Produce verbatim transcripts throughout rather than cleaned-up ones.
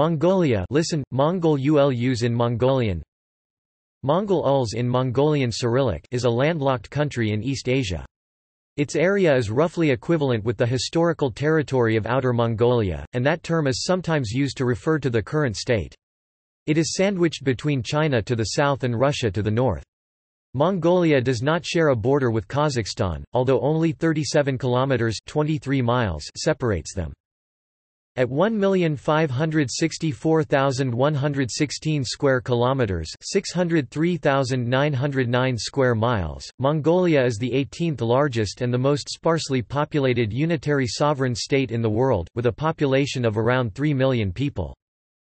Mongolia, listen, Mongol ulus in Mongolian, Mongol Uls in Mongolian Cyrillic, is a landlocked country in East Asia. Its area is roughly equivalent with the historical territory of Outer Mongolia, and that term is sometimes used to refer to the current state. It is sandwiched between China to the south and Russia to the north. Mongolia does not share a border with Kazakhstan, although only thirty-seven kilometers (twenty-three miles) separates them. At one million five hundred sixty-four thousand one hundred sixteen square kilometers, six hundred three thousand nine hundred nine square miles, Mongolia is the eighteenth largest and the most sparsely populated unitary sovereign state in the world, with a population of around three million people.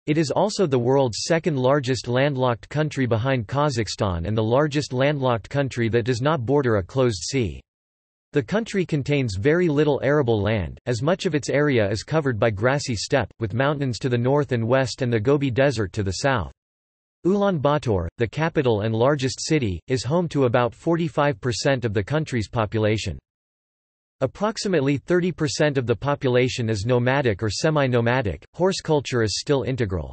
It is also the world's second largest landlocked country behind Kazakhstan and the largest landlocked country that does not border a closed sea. The country contains very little arable land, as much of its area is covered by grassy steppe, with mountains to the north and west and the Gobi Desert to the south. Ulaanbaatar, the capital and largest city, is home to about forty-five percent of the country's population. Approximately thirty percent of the population is nomadic or semi-nomadic. Horse culture is still integral.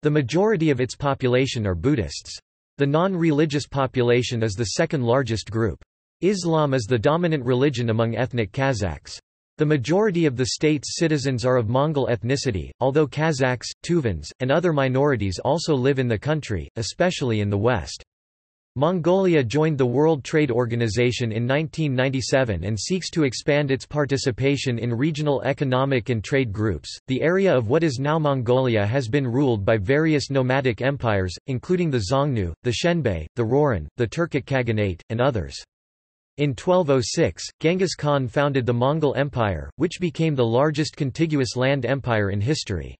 The majority of its population are Buddhists. The non-religious population is the second largest group. Islam is the dominant religion among ethnic Kazakhs. The majority of the state's citizens are of Mongol ethnicity, although Kazakhs, Tuvans, and other minorities also live in the country, especially in the west. Mongolia joined the World Trade Organization in nineteen ninety-seven and seeks to expand its participation in regional economic and trade groups. The area of what is now Mongolia has been ruled by various nomadic empires, including the Xiongnu, the Shenbei, the Roran, the Turkic Khaganate, and others. In twelve oh six, Genghis Khan founded the Mongol Empire, which became the largest contiguous land empire in history.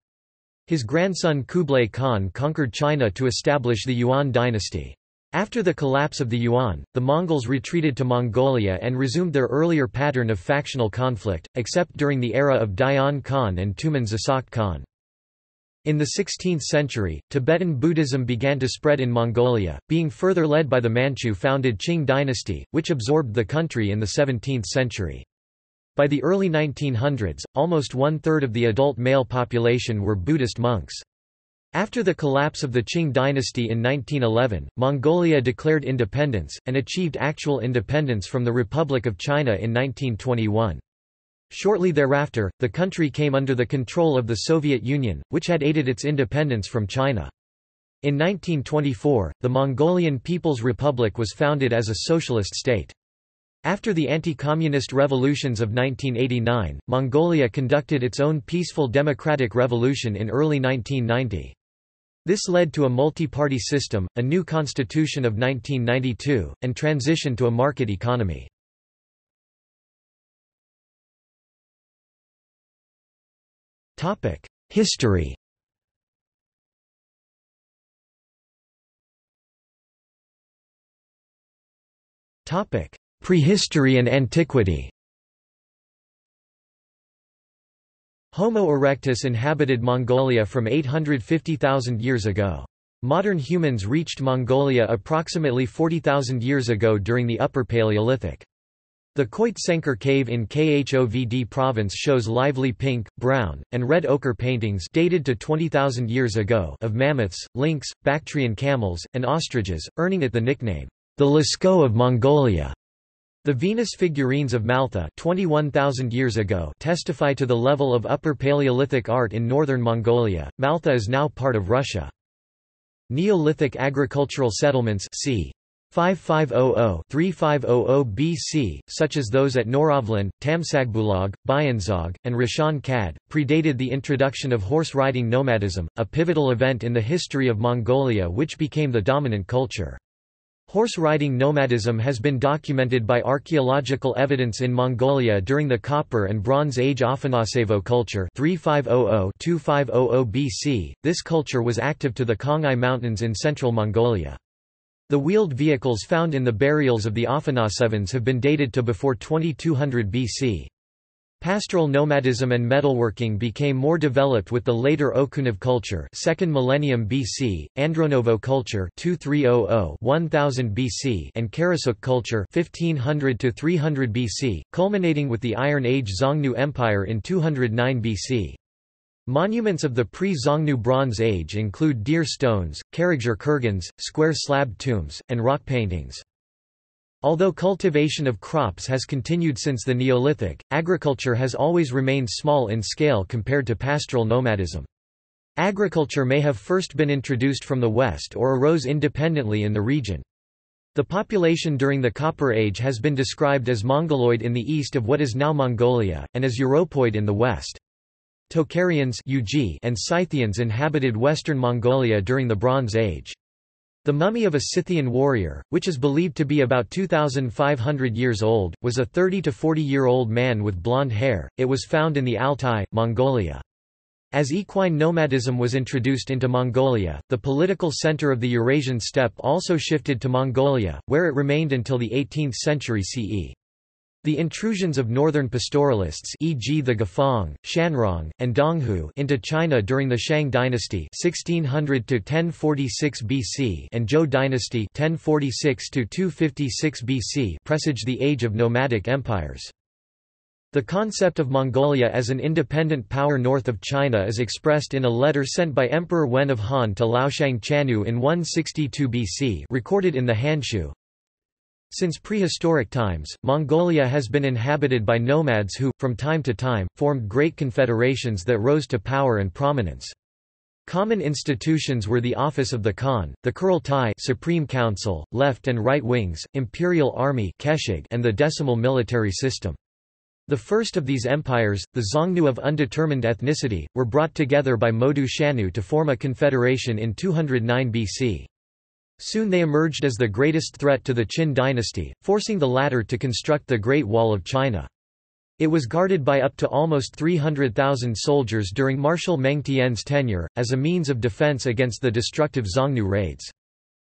His grandson Kublai Khan conquered China to establish the Yuan dynasty. After the collapse of the Yuan, the Mongols retreated to Mongolia and resumed their earlier pattern of factional conflict, except during the era of Dian Khan and Tumen Zasakh Khan. In the sixteenth century, Tibetan Buddhism began to spread in Mongolia, being further led by the Manchu-founded Qing dynasty, which absorbed the country in the seventeenth century. By the early nineteen hundreds, almost one-third of the adult male population were Buddhist monks. After the collapse of the Qing dynasty in nineteen eleven, Mongolia declared independence, and achieved actual independence from the Republic of China in nineteen twenty-one. Shortly thereafter, the country came under the control of the Soviet Union, which had aided its independence from China. In nineteen twenty-four, the Mongolian People's Republic was founded as a socialist state. After the anti-communist revolutions of nineteen eighty-nine, Mongolia conducted its own peaceful democratic revolution in early nineteen ninety. This led to a multi-party system, a new constitution of nineteen ninety-two, and transition to a market economy. History. Prehistory and antiquity. Homo erectus inhabited Mongolia from eight hundred fifty thousand years ago. Modern humans reached Mongolia approximately forty thousand years ago during the Upper Paleolithic. The Khoitsenker cave in Khovd province shows lively pink, brown, and red ochre paintings dated to twenty thousand years ago of mammoths, lynx, Bactrian camels, and ostriches, earning it the nickname, the Lascaux of Mongolia. The Venus figurines of Maltha twenty-one thousand years ago testify to the level of Upper Paleolithic art in northern Mongolia. Maltha is now part of Russia. Neolithic agricultural settlements c. fifty-five hundred to thirty-five hundred B C, such as those at Noravland, Tamsagbulag, Bayanzog, and Rishan Kad, predated the introduction of horse-riding nomadism, a pivotal event in the history of Mongolia which became the dominant culture. Horse-riding nomadism has been documented by archaeological evidence in Mongolia during the Copper and Bronze Age Afanasevo culture thirty-five hundred to twenty-five hundred B C. This culture was active to the Khangai Mountains in central Mongolia. The wheeled vehicles found in the burials of the Afanasevans have been dated to before twenty-two hundred B C. Pastoral nomadism and metalworking became more developed with the later Okunev culture, second millennium B C, Andronovo culture twenty-three hundred to one thousand B C, and Karasuk culture fifteen hundred to three hundred B C, culminating with the Iron Age Xiongnu Empire in two hundred nine B C. Monuments of the pre-Xiongnu Bronze Age include deer stones, Karagjer kurgans, square slab tombs, and rock paintings. Although cultivation of crops has continued since the Neolithic, agriculture has always remained small in scale compared to pastoral nomadism. Agriculture may have first been introduced from the west or arose independently in the region. The population during the Copper Age has been described as Mongoloid in the east of what is now Mongolia, and as Europoid in the west. Tocharians and Scythians inhabited western Mongolia during the Bronze Age. The mummy of a Scythian warrior, which is believed to be about two thousand five hundred years old, was a thirty to forty year old man with blonde hair. It was found in the Altai, Mongolia. As equine nomadism was introduced into Mongolia, the political center of the Eurasian steppe also shifted to Mongolia, where it remained until the eighteenth century C E. The intrusions of northern pastoralists, for example the Gafang, Shanrong, and Donghu, into China during the Shang dynasty (sixteen hundred to ten forty-six B C) and Zhou dynasty (ten forty-six to two fifty-six B C) presage the age of nomadic empires. The concept of Mongolia as an independent power north of China is expressed in a letter sent by Emperor Wen of Han to Laoshang Chanu in one sixty-two B C, recorded in the Hanshu. Since prehistoric times, Mongolia has been inhabited by nomads who, from time to time, formed great confederations that rose to power and prominence. Common institutions were the office of the Khan, the Kurultai Supreme Council, left and right wings, imperial army Keshig, and the decimal military system. The first of these empires, the Xiongnu of undetermined ethnicity, were brought together by Modu Shanu to form a confederation in two hundred nine B C. Soon they emerged as the greatest threat to the Qin dynasty, forcing the latter to construct the Great Wall of China. It was guarded by up to almost three hundred thousand soldiers during Marshal Meng Tian's tenure, as a means of defense against the destructive Xiongnu raids.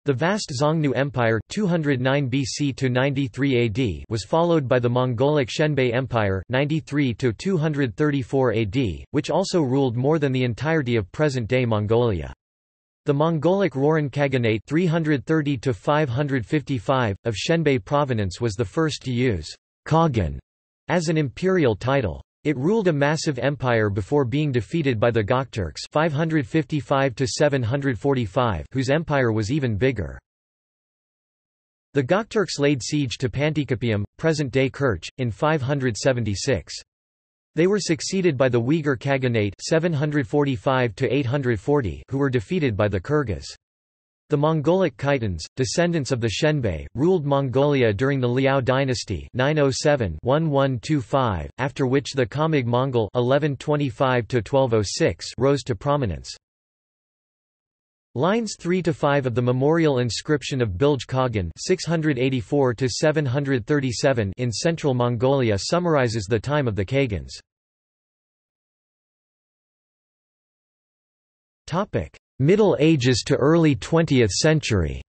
The vast Xiongnu Empire (two hundred nine B C to ninety-three A D) was followed by the Mongolic Shenbei Empire (ninety-three to two thirty-four A D), which also ruled more than the entirety of present-day Mongolia. The Mongolic Roran Khaganate (three hundred thirty to five hundred fifty-five) of Shenbei provenance was the first to use Khagan as an imperial title. It ruled a massive empire before being defeated by the Gokturks (five fifty-five to seven forty-five), whose empire was even bigger. The Gokturks laid siege to Pantikapaiyam, present-day Kerch, in five hundred seventy-six. They were succeeded by the Uyghur Khaganate (seven forty-five to eight forty) who were defeated by the Kyrgyz. The Mongolic Khitans, descendants of the Shenbei, ruled Mongolia during the Liao dynasty (nine oh seven to eleven twenty-five), after which the Khamig Mongol (eleven twenty-five to twelve oh six) rose to prominence. Lines three to five of the memorial inscription of Bilge Khagan (six eighty-four to seven thirty-seven) in central Mongolia summarizes the time of the Khagans. Topic: Middle Ages to early twentieth century.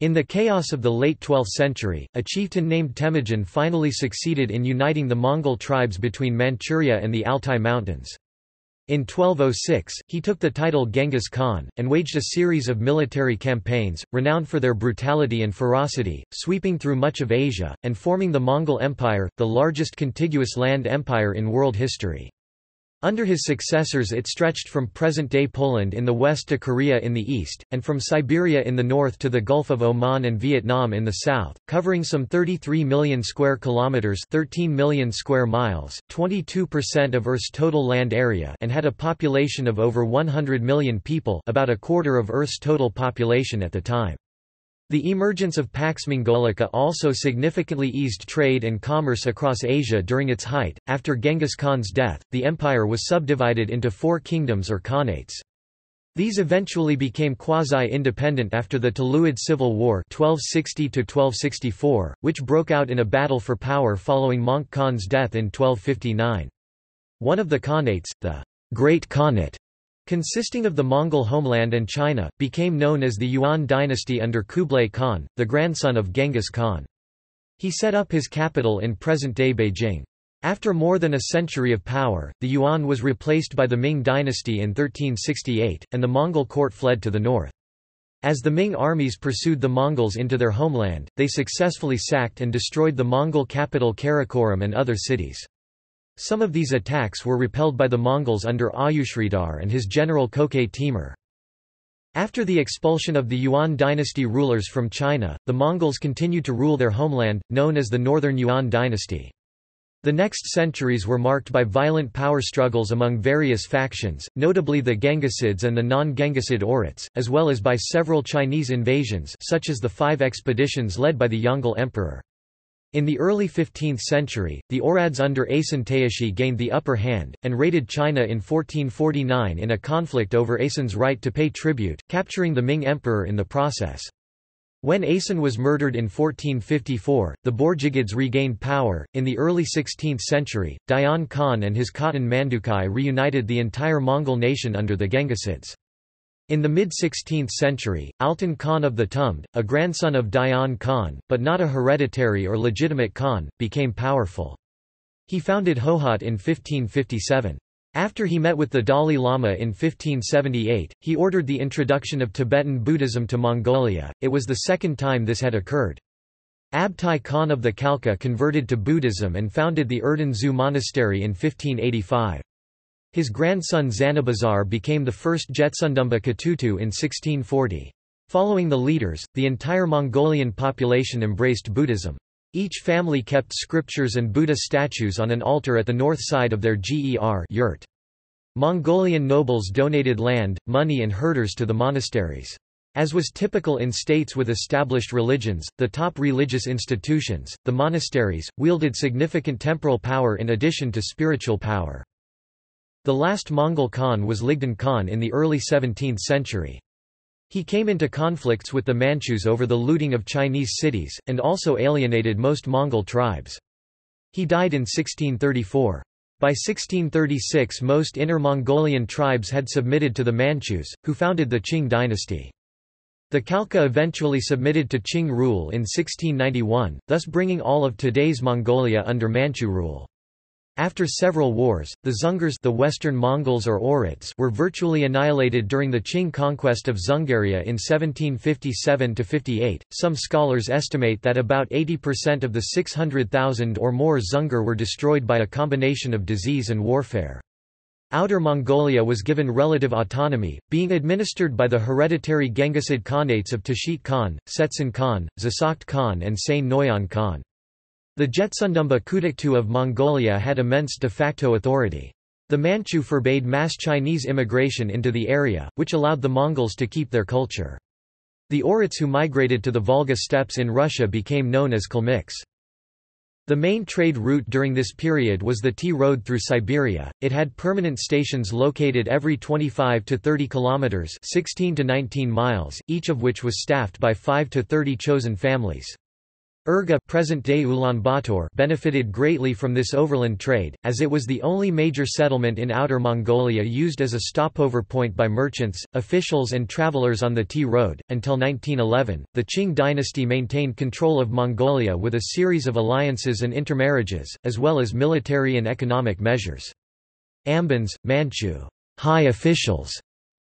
In the chaos of the late twelfth century, a chieftain named Temujin finally succeeded in uniting the Mongol tribes between Manchuria and the Altai Mountains. In twelve oh six, he took the title Genghis Khan, and waged a series of military campaigns, renowned for their brutality and ferocity, sweeping through much of Asia, and forming the Mongol Empire, the largest contiguous land empire in world history. Under his successors it stretched from present-day Poland in the west to Korea in the east, and from Siberia in the north to the Gulf of Oman and Vietnam in the south, covering some thirty-three million square kilometers (thirteen million square miles), twenty-two percent of Earth's total land area, and had a population of over one hundred million people, about a quarter of Earth's total population at the time. The emergence of Pax Mongolica also significantly eased trade and commerce across Asia during its height. After Genghis Khan's death, the empire was subdivided into four kingdoms or khanates. These eventually became quasi-independent after the Tuluid Civil War (twelve sixty to twelve sixty-four), which broke out in a battle for power following Monk Khan's death in twelve fifty-nine. One of the khanates, the Great Khanate, consisting of the Mongol homeland and China, became known as the Yuan dynasty under Kublai Khan, the grandson of Genghis Khan. He set up his capital in present-day Beijing. After more than a century of power, the Yuan was replaced by the Ming dynasty in thirteen sixty-eight, and the Mongol court fled to the north. As the Ming armies pursued the Mongols into their homeland, they successfully sacked and destroyed the Mongol capital Karakoram and other cities. Some of these attacks were repelled by the Mongols under Ayushridhar and his general Kokay Timur. After the expulsion of the Yuan dynasty rulers from China, the Mongols continued to rule their homeland, known as the Northern Yuan dynasty. The next centuries were marked by violent power struggles among various factions, notably the Genghisids and the non-Genghisid Orits, as well as by several Chinese invasions such as the five expeditions led by the Yongle Emperor. In the early fifteenth century, the Orads under Asen Taishi gained the upper hand, and raided China in fourteen forty-nine in a conflict over Asen's right to pay tribute, capturing the Ming Emperor in the process. When Asen was murdered in fourteen fifty-four, the Borjigids regained power. In the early sixteenth century, Dayan Khan and his Khotan Mandukhai reunited the entire Mongol nation under the Genghisids. In the mid-sixteenth century, Altan Khan of the Tumd, a grandson of Dayan Khan, but not a hereditary or legitimate Khan, became powerful. He founded Hohhot in fifteen fifty-seven. After he met with the Dalai Lama in fifteen seventy-eight, he ordered the introduction of Tibetan Buddhism to Mongolia. It was the second time this had occurred. Abtai Khan of the Khalkha converted to Buddhism and founded the Erden Dzue Monastery in fifteen eighty-five. His grandson Zanabazar became the first Jetsundumba Khututu in sixteen forty. Following the leaders, the entire Mongolian population embraced Buddhism. Each family kept scriptures and Buddha statues on an altar at the north side of their ger yurt. Mongolian nobles donated land, money and herders to the monasteries. As was typical in states with established religions, the top religious institutions, the monasteries, wielded significant temporal power in addition to spiritual power. The last Mongol Khan was Ligdan Khan in the early seventeenth century. He came into conflicts with the Manchus over the looting of Chinese cities, and also alienated most Mongol tribes. He died in sixteen thirty-four. By sixteen thirty-six most Inner Mongolian tribes had submitted to the Manchus, who founded the Qing dynasty. The Khalkha eventually submitted to Qing rule in sixteen ninety-one, thus bringing all of today's Mongolia under Manchu rule. After several wars, the Dzungars, the Western Mongols or Orits, were virtually annihilated during the Qing conquest of Dzungaria in seventeen fifty-seven to fifty-eight. Some scholars estimate that about eighty percent of the six hundred thousand or more Dzungar were destroyed by a combination of disease and warfare. Outer Mongolia was given relative autonomy, being administered by the hereditary Genghisid Khanates of Tashit Khan, Setsun Khan, Zasakht Khan, and Sain Noyan Khan. The Jetsundumba Khututu of Mongolia had immense de facto authority. The Manchu forbade mass Chinese immigration into the area, which allowed the Mongols to keep their culture. The Orits who migrated to the Volga steppes in Russia became known as Kalmyks. The main trade route during this period was the Tea Road through Siberia. It had permanent stations located every twenty-five to thirty kilometers (sixteen to nineteen miles), each of which was staffed by five to thirty chosen families. Urga, present-day Ulaanbaatar, benefited greatly from this overland trade, as it was the only major settlement in Outer Mongolia used as a stopover point by merchants, officials, and travelers on the Tea Road. Until nineteen eleven, the Qing dynasty maintained control of Mongolia with a series of alliances and intermarriages, as well as military and economic measures. Ambans, Manchu high officials,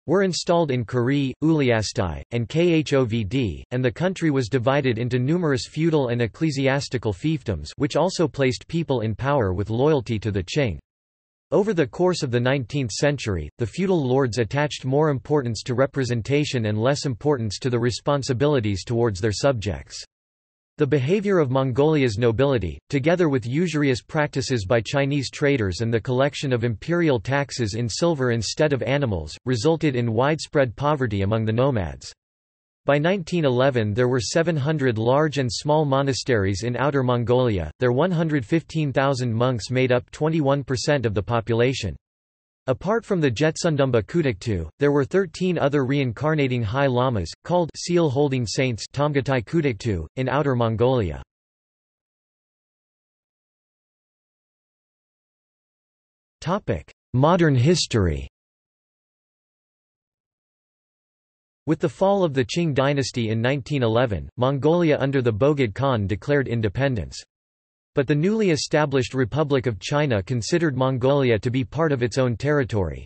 were installed in Kuri, Uliastai, and Khovd, and the country was divided into numerous feudal and ecclesiastical fiefdoms, which also placed people in power with loyalty to the Qing. Over the course of the nineteenth century, the feudal lords attached more importance to representation and less importance to the responsibilities towards their subjects. The behavior of Mongolia's nobility, together with usurious practices by Chinese traders and the collection of imperial taxes in silver instead of animals, resulted in widespread poverty among the nomads. By nineteen eleven there were seven hundred large and small monasteries in Outer Mongolia. Their one hundred fifteen thousand monks made up twenty-one percent of the population. Apart from the Jetsundumba Khututu, there were thirteen other reincarnating high lamas, called seal-holding saints Tamgatai Khututu, in Outer Mongolia. Modern history. With the fall of the Qing dynasty in nineteen eleven, Mongolia under the Bogd Khan declared independence. But the newly established Republic of China considered Mongolia to be part of its own territory.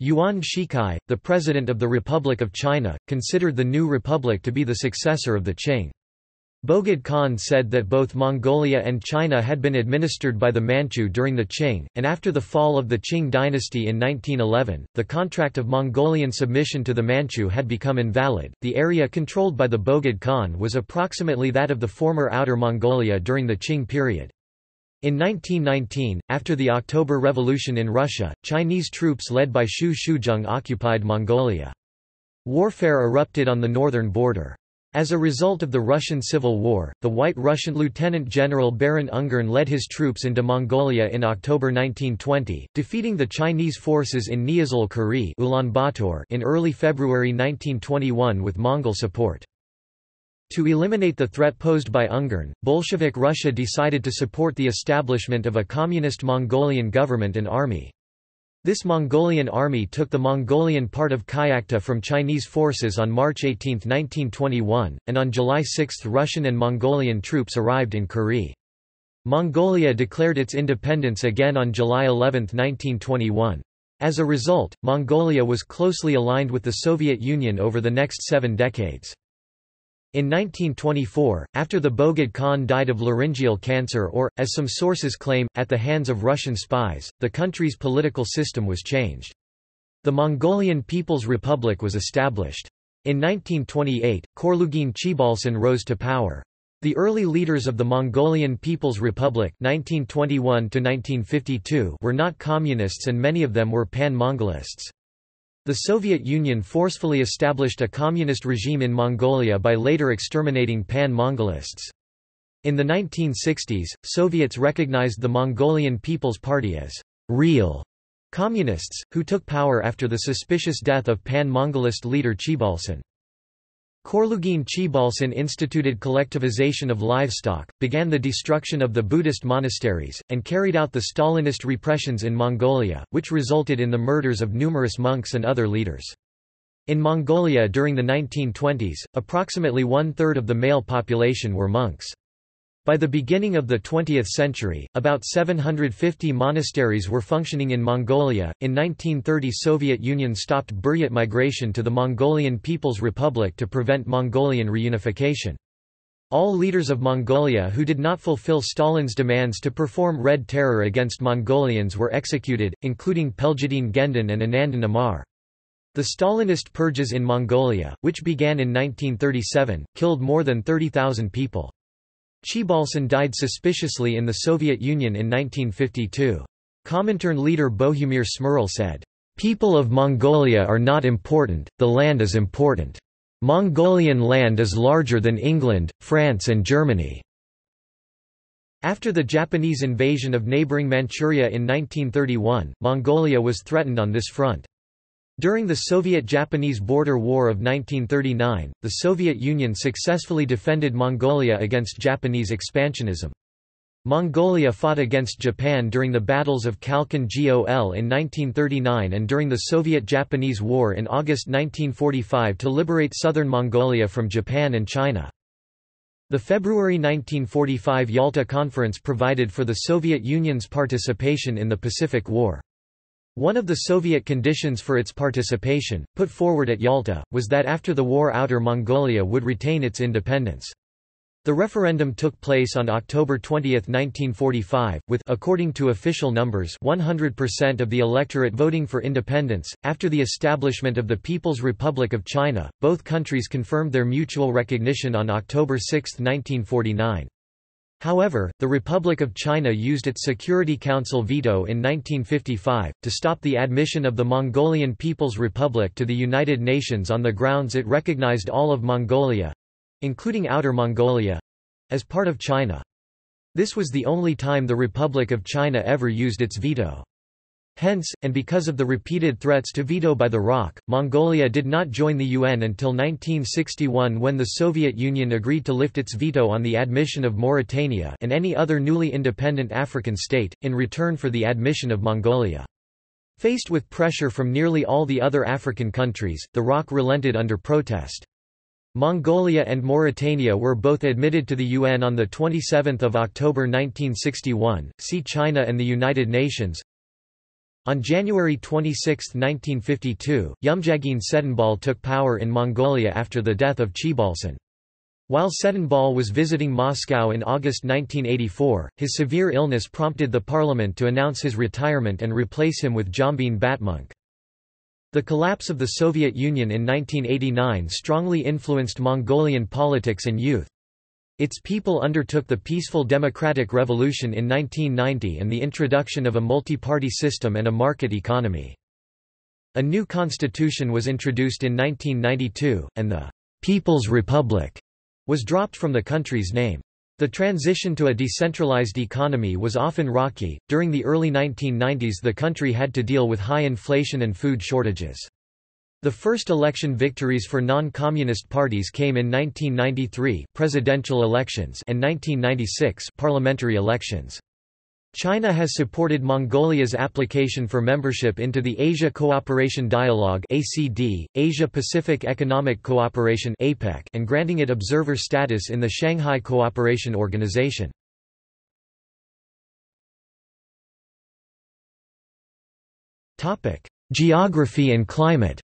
Yuan Shikai, the president of the Republic of China, considered the new republic to be the successor of the Qing. Bogd Khan said that both Mongolia and China had been administered by the Manchu during the Qing, and after the fall of the Qing dynasty in nineteen eleven, the contract of Mongolian submission to the Manchu had become invalid. The area controlled by the Bogd Khan was approximately that of the former Outer Mongolia during the Qing period. In nineteen nineteen, after the October Revolution in Russia, Chinese troops led by Shu Shujung occupied Mongolia. Warfare erupted on the northern border. As a result of the Russian Civil War, the White Russian Lieutenant General Baron Ungern led his troops into Mongolia in October nineteen twenty, defeating the Chinese forces in Niazul-Kuri Ulaanbaatar in early February nineteen twenty-one with Mongol support. To eliminate the threat posed by Ungern, Bolshevik Russia decided to support the establishment of a communist Mongolian government and army. This Mongolian army took the Mongolian part of Khyakta from Chinese forces on March eighteenth nineteen twenty-one, and on July sixth Russian and Mongolian troops arrived in Kuri. Mongolia declared its independence again on July eleventh nineteen twenty-one. As a result, Mongolia was closely aligned with the Soviet Union over the next seven decades. In nineteen twenty-four, after the Bogd Khan died of laryngeal cancer or, as some sources claim, at the hands of Russian spies, the country's political system was changed. The Mongolian People's Republic was established. In nineteen twenty-eight, Khorlugin Chebalsan rose to power. The early leaders of the Mongolian People's Republic nineteen twenty-one to nineteen fifty-two were not communists and many of them were pan-Mongolists. The Soviet Union forcefully established a communist regime in Mongolia by later exterminating pan-Mongolists. In the nineteen sixties, Soviets recognized the Mongolian People's Party as real communists, who took power after the suspicious death of pan-Mongolist leader Chebalsan. Khorlugin Chebalsan instituted collectivization of livestock, began the destruction of the Buddhist monasteries, and carried out the Stalinist repressions in Mongolia, which resulted in the murders of numerous monks and other leaders. In Mongolia during the nineteen twenties, approximately one-third of the male population were monks. By the beginning of the twentieth century, about seven hundred fifty monasteries were functioning in Mongolia. In nineteen thirty, Soviet Union stopped Buryat migration to the Mongolian People's Republic to prevent Mongolian reunification. All leaders of Mongolia who did not fulfill Stalin's demands to perform Red Terror against Mongolians were executed, including Peljadin Gendon and Anandin Amar. The Stalinist purges in Mongolia, which began in nineteen thirty-seven, killed more than thirty thousand people. Chebalsan died suspiciously in the Soviet Union in nineteen fifty-two. Comintern leader Bohumir Smrel said, "People of Mongolia are not important, the land is important. Mongolian land is larger than England, France and Germany." After the Japanese invasion of neighboring Manchuria in nineteen thirty-one, Mongolia was threatened on this front. During the Soviet-Japanese Border War of nineteen thirty-nine, the Soviet Union successfully defended Mongolia against Japanese expansionism. Mongolia fought against Japan during the battles of Khalkhin Gol in nineteen thirty-nine and during the Soviet-Japanese War in August nineteen forty-five to liberate southern Mongolia from Japan and China. The February nineteen forty-five Yalta Conference provided for the Soviet Union's participation in the Pacific War. One of the Soviet conditions for its participation, put forward at Yalta, was that after the war Outer Mongolia would retain its independence. The referendum took place on October twentieth nineteen forty-five, with, according to official numbers, one hundred percent of the electorate voting for independence. After the establishment of the People's Republic of China, both countries confirmed their mutual recognition on October sixth nineteen forty-nine. However, the Republic of China used its Security Council veto in nineteen fifty-five, to stop the admission of the Mongolian People's Republic to the United Nations on the grounds it recognized all of Mongolia—including Outer Mongolia—as part of China. This was the only time the Republic of China ever used its veto. Hence, and because of the repeated threats to veto by the R O C, Mongolia did not join the U N until nineteen sixty-one when the Soviet Union agreed to lift its veto on the admission of Mauritania and any other newly independent African state, in return for the admission of Mongolia. Faced with pressure from nearly all the other African countries, the R O C relented under protest. Mongolia and Mauritania were both admitted to the U N on the twenty-seventh of October nineteen sixty-one, see China and the United Nations. On January twenty-sixth nineteen fifty-two, Yumjagin Sedinbal took power in Mongolia after the death of Chebalsan. While Setenbaal was visiting Moscow in August nineteen eighty-four, his severe illness prompted the parliament to announce his retirement and replace him with Jambin Batmunk. The collapse of the Soviet Union in nineteen eighty-nine strongly influenced Mongolian politics and youth. Its people undertook the peaceful democratic revolution in nineteen ninety and the introduction of a multi-party system and a market economy. A new constitution was introduced in nineteen ninety-two, and the People's Republic was dropped from the country's name. The transition to a decentralized economy was often rocky. During the early nineteen nineties, the country had to deal with high inflation and food shortages. The first election victories for non-communist parties came in nineteen ninety-three presidential elections and nineteen ninety-six parliamentary elections. China has supported Mongolia's application for membership into the Asia Cooperation Dialogue (A C D), Asia-Pacific Economic Cooperation (APEC), and granting it observer status in the Shanghai Cooperation Organization. Topic: Geography and climate.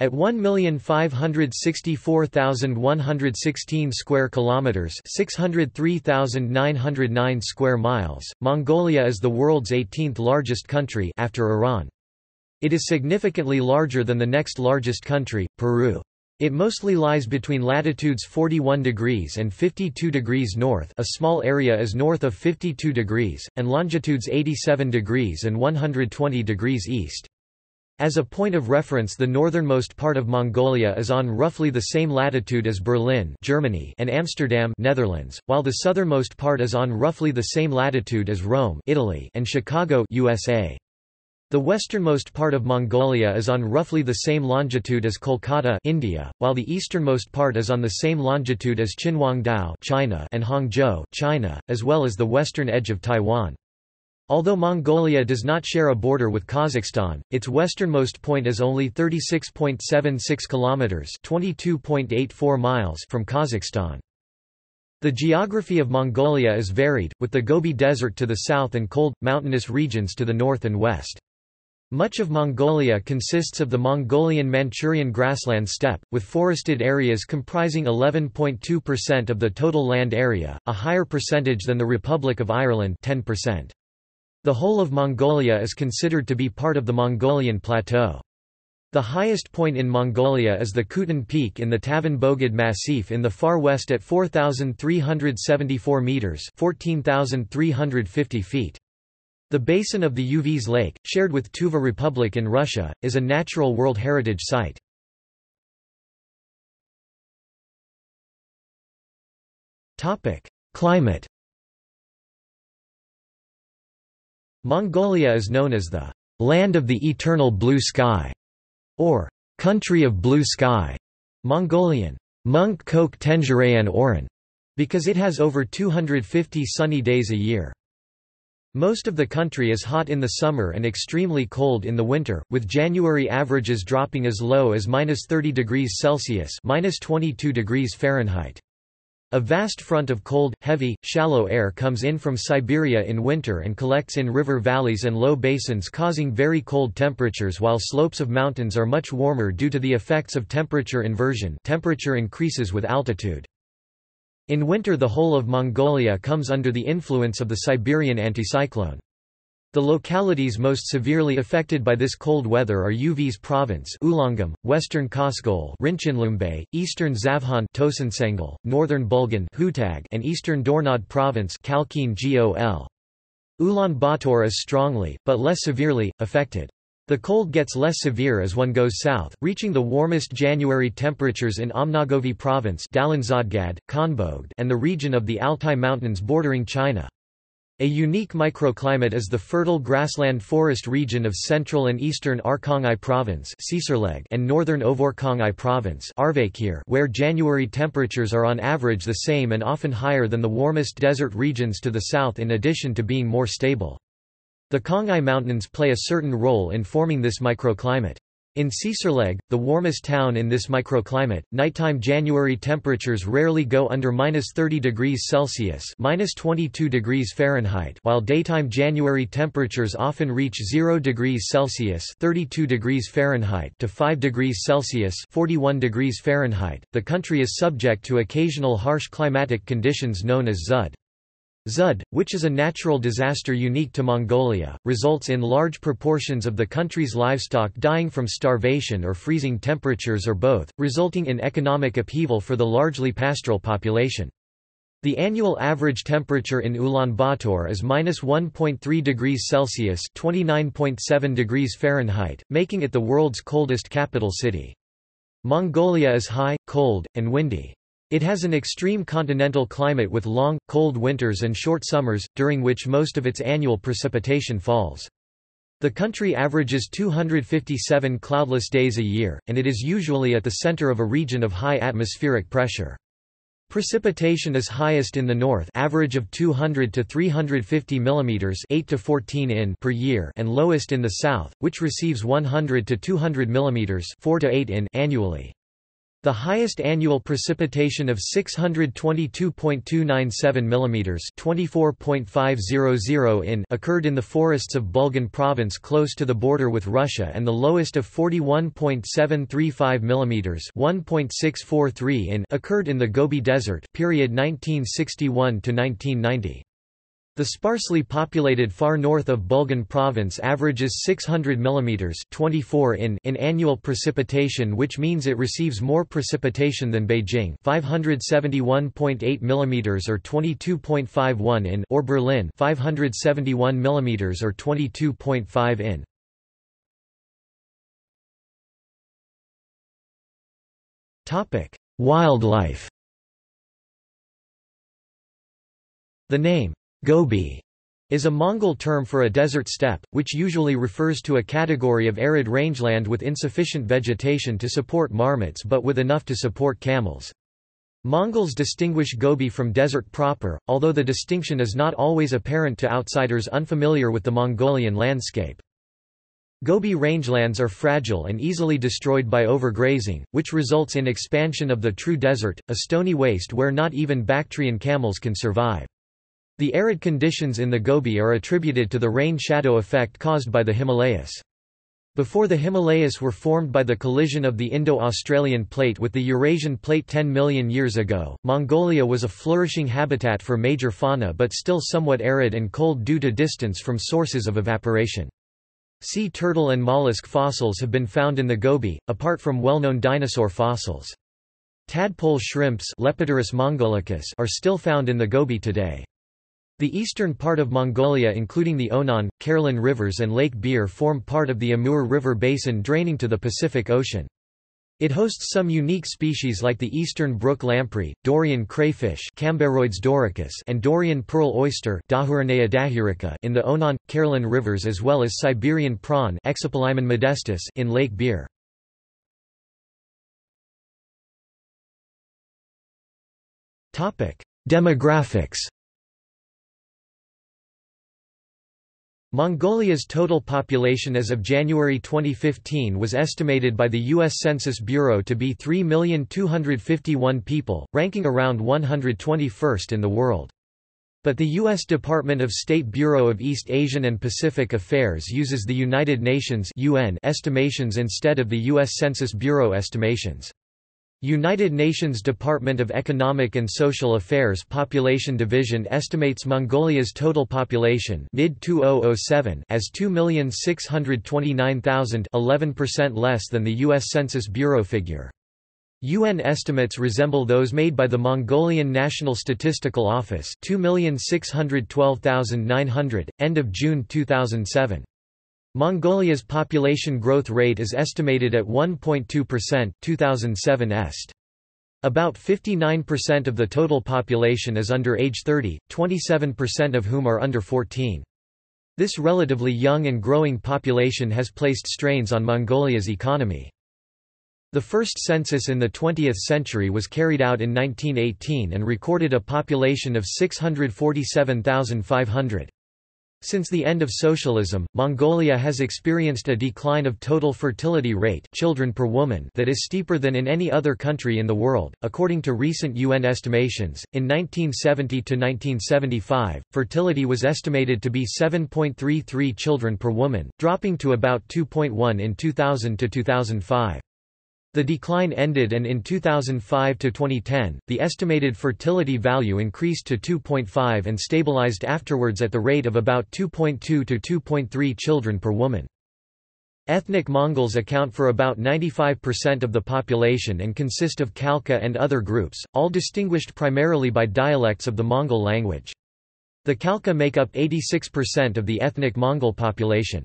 At one million five hundred sixty-four thousand one hundred sixteen square kilometers, six hundred three thousand nine hundred nine square miles, Mongolia is the world's eighteenth largest country after Iran. It is significantly larger than the next largest country, Peru. It mostly lies between latitudes forty-one degrees and fifty-two degrees north. A small area is north of fifty-two degrees and longitudes eighty-seven degrees and one hundred twenty degrees east. As a point of reference, the northernmost part of Mongolia is on roughly the same latitude as Berlin, Germany, and Amsterdam, Netherlands, while the southernmost part is on roughly the same latitude as Rome, Italy, and Chicago, U S A. The westernmost part of Mongolia is on roughly the same longitude as Kolkata, India, while the easternmost part is on the same longitude as Qinhuangdao, China, and Hangzhou, China, as well as the western edge of Taiwan. Although Mongolia does not share a border with Kazakhstan, its westernmost point is only thirty-six point seven six kilometers (twenty-two point eight four miles) from Kazakhstan. The geography of Mongolia is varied, with the Gobi Desert to the south and cold, mountainous regions to the north and west. Much of Mongolia consists of the Mongolian-Manchurian grassland steppe, with forested areas comprising eleven point two percent of the total land area, a higher percentage than the Republic of Ireland ten percent. The whole of Mongolia is considered to be part of the Mongolian Plateau. The highest point in Mongolia is the Khutun Peak in the Tavan Bogd Massif in the far west at four thousand three hundred seventy-four meters (fourteen thousand three hundred fifty feet). The basin of the Uvs Lake, shared with Tuva Republic in Russia, is a natural World Heritage Site. Topic: Climate. Mongolia is known as the Land of the Eternal Blue Sky, or Country of Blue Sky, Mongolian, Munk Kok Tenjerayan Oran, because it has over two hundred fifty sunny days a year. Most of the country is hot in the summer and extremely cold in the winter, with January averages dropping as low as minus thirty degrees Celsius minus twenty-two degrees Fahrenheit. A vast front of cold, heavy, shallow air comes in from Siberia in winter and collects in river valleys and low basins, causing very cold temperatures, while slopes of mountains are much warmer due to the effects of temperature inversion. Temperature increases with altitude. In winter, the whole of Mongolia comes under the influence of the Siberian anticyclone. The localities most severely affected by this cold weather are Uvs Province Ulangam, Western Koskol Rinchinlumbay, Eastern Zavhan Tosansengel, Northern Bulgan Hutag, and Eastern Dornod Province Kalkhin Gol. Ulaanbaatar is strongly, but less severely, affected. The cold gets less severe as one goes south, reaching the warmest January temperatures in Omnagovi Province Dalanzadgad, Khanbogd, and the region of the Altai Mountains bordering China. A unique microclimate is the fertile grassland forest region of central and eastern Arkhangai Province and northern Ovorkhangai Province, where January temperatures are on average the same and often higher than the warmest desert regions to the south, in addition to being more stable. The Khangai Mountains play a certain role in forming this microclimate. In Seserleg, the warmest town in this microclimate, nighttime January temperatures rarely go under minus thirty degrees Celsius minus twenty-two degrees Fahrenheit while daytime January temperatures often reach zero degrees Celsius thirty-two degrees Fahrenheit to five degrees Celsius forty-one degrees Fahrenheit. The country is subject to occasional harsh climatic conditions known as Zud. Zud, which is a natural disaster unique to Mongolia, results in large proportions of the country's livestock dying from starvation or freezing temperatures or both, resulting in economic upheaval for the largely pastoral population. The annual average temperature in Ulaanbaatar is minus one point three degrees Celsius (twenty-nine point seven degrees Fahrenheit), making it the world's coldest capital city. Mongolia is high, cold, and windy. It has an extreme continental climate with long, cold winters and short summers, during which most of its annual precipitation falls. The country averages two hundred fifty-seven cloudless days a year, and it is usually at the center of a region of high atmospheric pressure. Precipitation is highest in the north, average of two hundred to three hundred fifty millimeters (eight to fourteen inches) per year, and lowest in the south, which receives one hundred to two hundred millimeters (four to eight inches) annually. The highest annual precipitation of six hundred twenty-two point two nine seven millimeters (twenty-four point five zero zero inches) occurred in the forests of Bulgan province close to the border with Russia, and the lowest of forty-one point seven three five millimeters (one point six four three inches) occurred in the Gobi Desert period nineteen sixty-one to nineteen ninety. The sparsely populated far north of Bulgan province averages six hundred millimeters (twenty-four inches) in annual precipitation, which means it receives more precipitation than Beijing (five hundred seventy-one point eight millimeters or twenty-two point five one inches) or Berlin (five hundred seventy-one millimeters or twenty-two point five inches). Topic: Wildlife. The name Gobi is a Mongol term for a desert steppe, which usually refers to a category of arid rangeland with insufficient vegetation to support marmots but with enough to support camels. Mongols distinguish Gobi from desert proper, although the distinction is not always apparent to outsiders unfamiliar with the Mongolian landscape. Gobi rangelands are fragile and easily destroyed by overgrazing, which results in expansion of the true desert, a stony waste where not even Bactrian camels can survive. The arid conditions in the Gobi are attributed to the rain-shadow effect caused by the Himalayas. Before the Himalayas were formed by the collision of the Indo-Australian plate with the Eurasian plate ten million years ago, Mongolia was a flourishing habitat for major fauna but still somewhat arid and cold due to distance from sources of evaporation. Sea turtle and mollusk fossils have been found in the Gobi, apart from well-known dinosaur fossils. Tadpole shrimps Lepidurus mongolicus are still found in the Gobi today. The eastern part of Mongolia, including the Onan, Kerlan rivers and Lake Bir, form part of the Amur River basin draining to the Pacific Ocean. It hosts some unique species like the eastern brook lamprey, Dorian crayfish Cambaroides doricus, and Dorian pearl oyster Dahurinea dahurica in the Onan, Kerlan rivers, as well as Siberian prawn Exopelymon modestus in Lake Bir. Demographics. Mongolia's total population as of January twenty fifteen was estimated by the U S Census Bureau to be three million two hundred fifty-one people, ranking around one hundred twenty-first in the world. But the U S Department of State Bureau of East Asian and Pacific Affairs uses the United Nations (U N) estimations instead of the U S Census Bureau estimations. United Nations Department of Economic and Social Affairs Population Division estimates Mongolia's total population mid two thousand seven as two million six hundred twenty-nine thousand, eleven percent less than the U S Census Bureau figure. U N estimates resemble those made by the Mongolian National Statistical Office, two million six hundred twelve thousand nine hundred, end of June two thousand seven. Mongolia's population growth rate is estimated at one point two percent two thousand seven est. About fifty-nine percent of the total population is under age thirty, twenty-seven percent of whom are under fourteen. This relatively young and growing population has placed strains on Mongolia's economy. The first census in the twentieth century was carried out in nineteen eighteen and recorded a population of six hundred forty-seven thousand five hundred. Since the end of socialism, Mongolia has experienced a decline of total fertility rate, children per woman, that is steeper than in any other country in the world. According to recent U N estimations, in nineteen seventy to nineteen seventy-five, fertility was estimated to be seven point three three children per woman, dropping to about two point one in two thousand to two thousand five. The decline ended, and in two thousand five to twenty ten, the estimated fertility value increased to two point five and stabilized afterwards at the rate of about two point two to two point three children per woman. Ethnic Mongols account for about ninety-five percent of the population and consist of Khalkha and other groups, all distinguished primarily by dialects of the Mongol language. The Khalkha make up eighty-six percent of the ethnic Mongol population.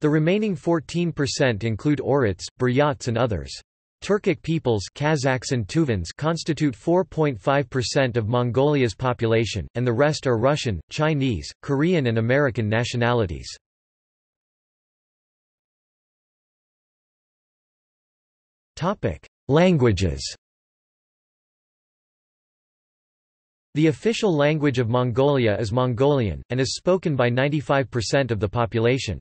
The remaining fourteen percent include Orits, Buryats and others. Turkic peoples Kazakhs and Tuvans constitute four point five percent of Mongolia's population, and the rest are Russian, Chinese, Korean and American nationalities. Languages. The official language of Mongolia is Mongolian, and is spoken by ninety-five percent of the population.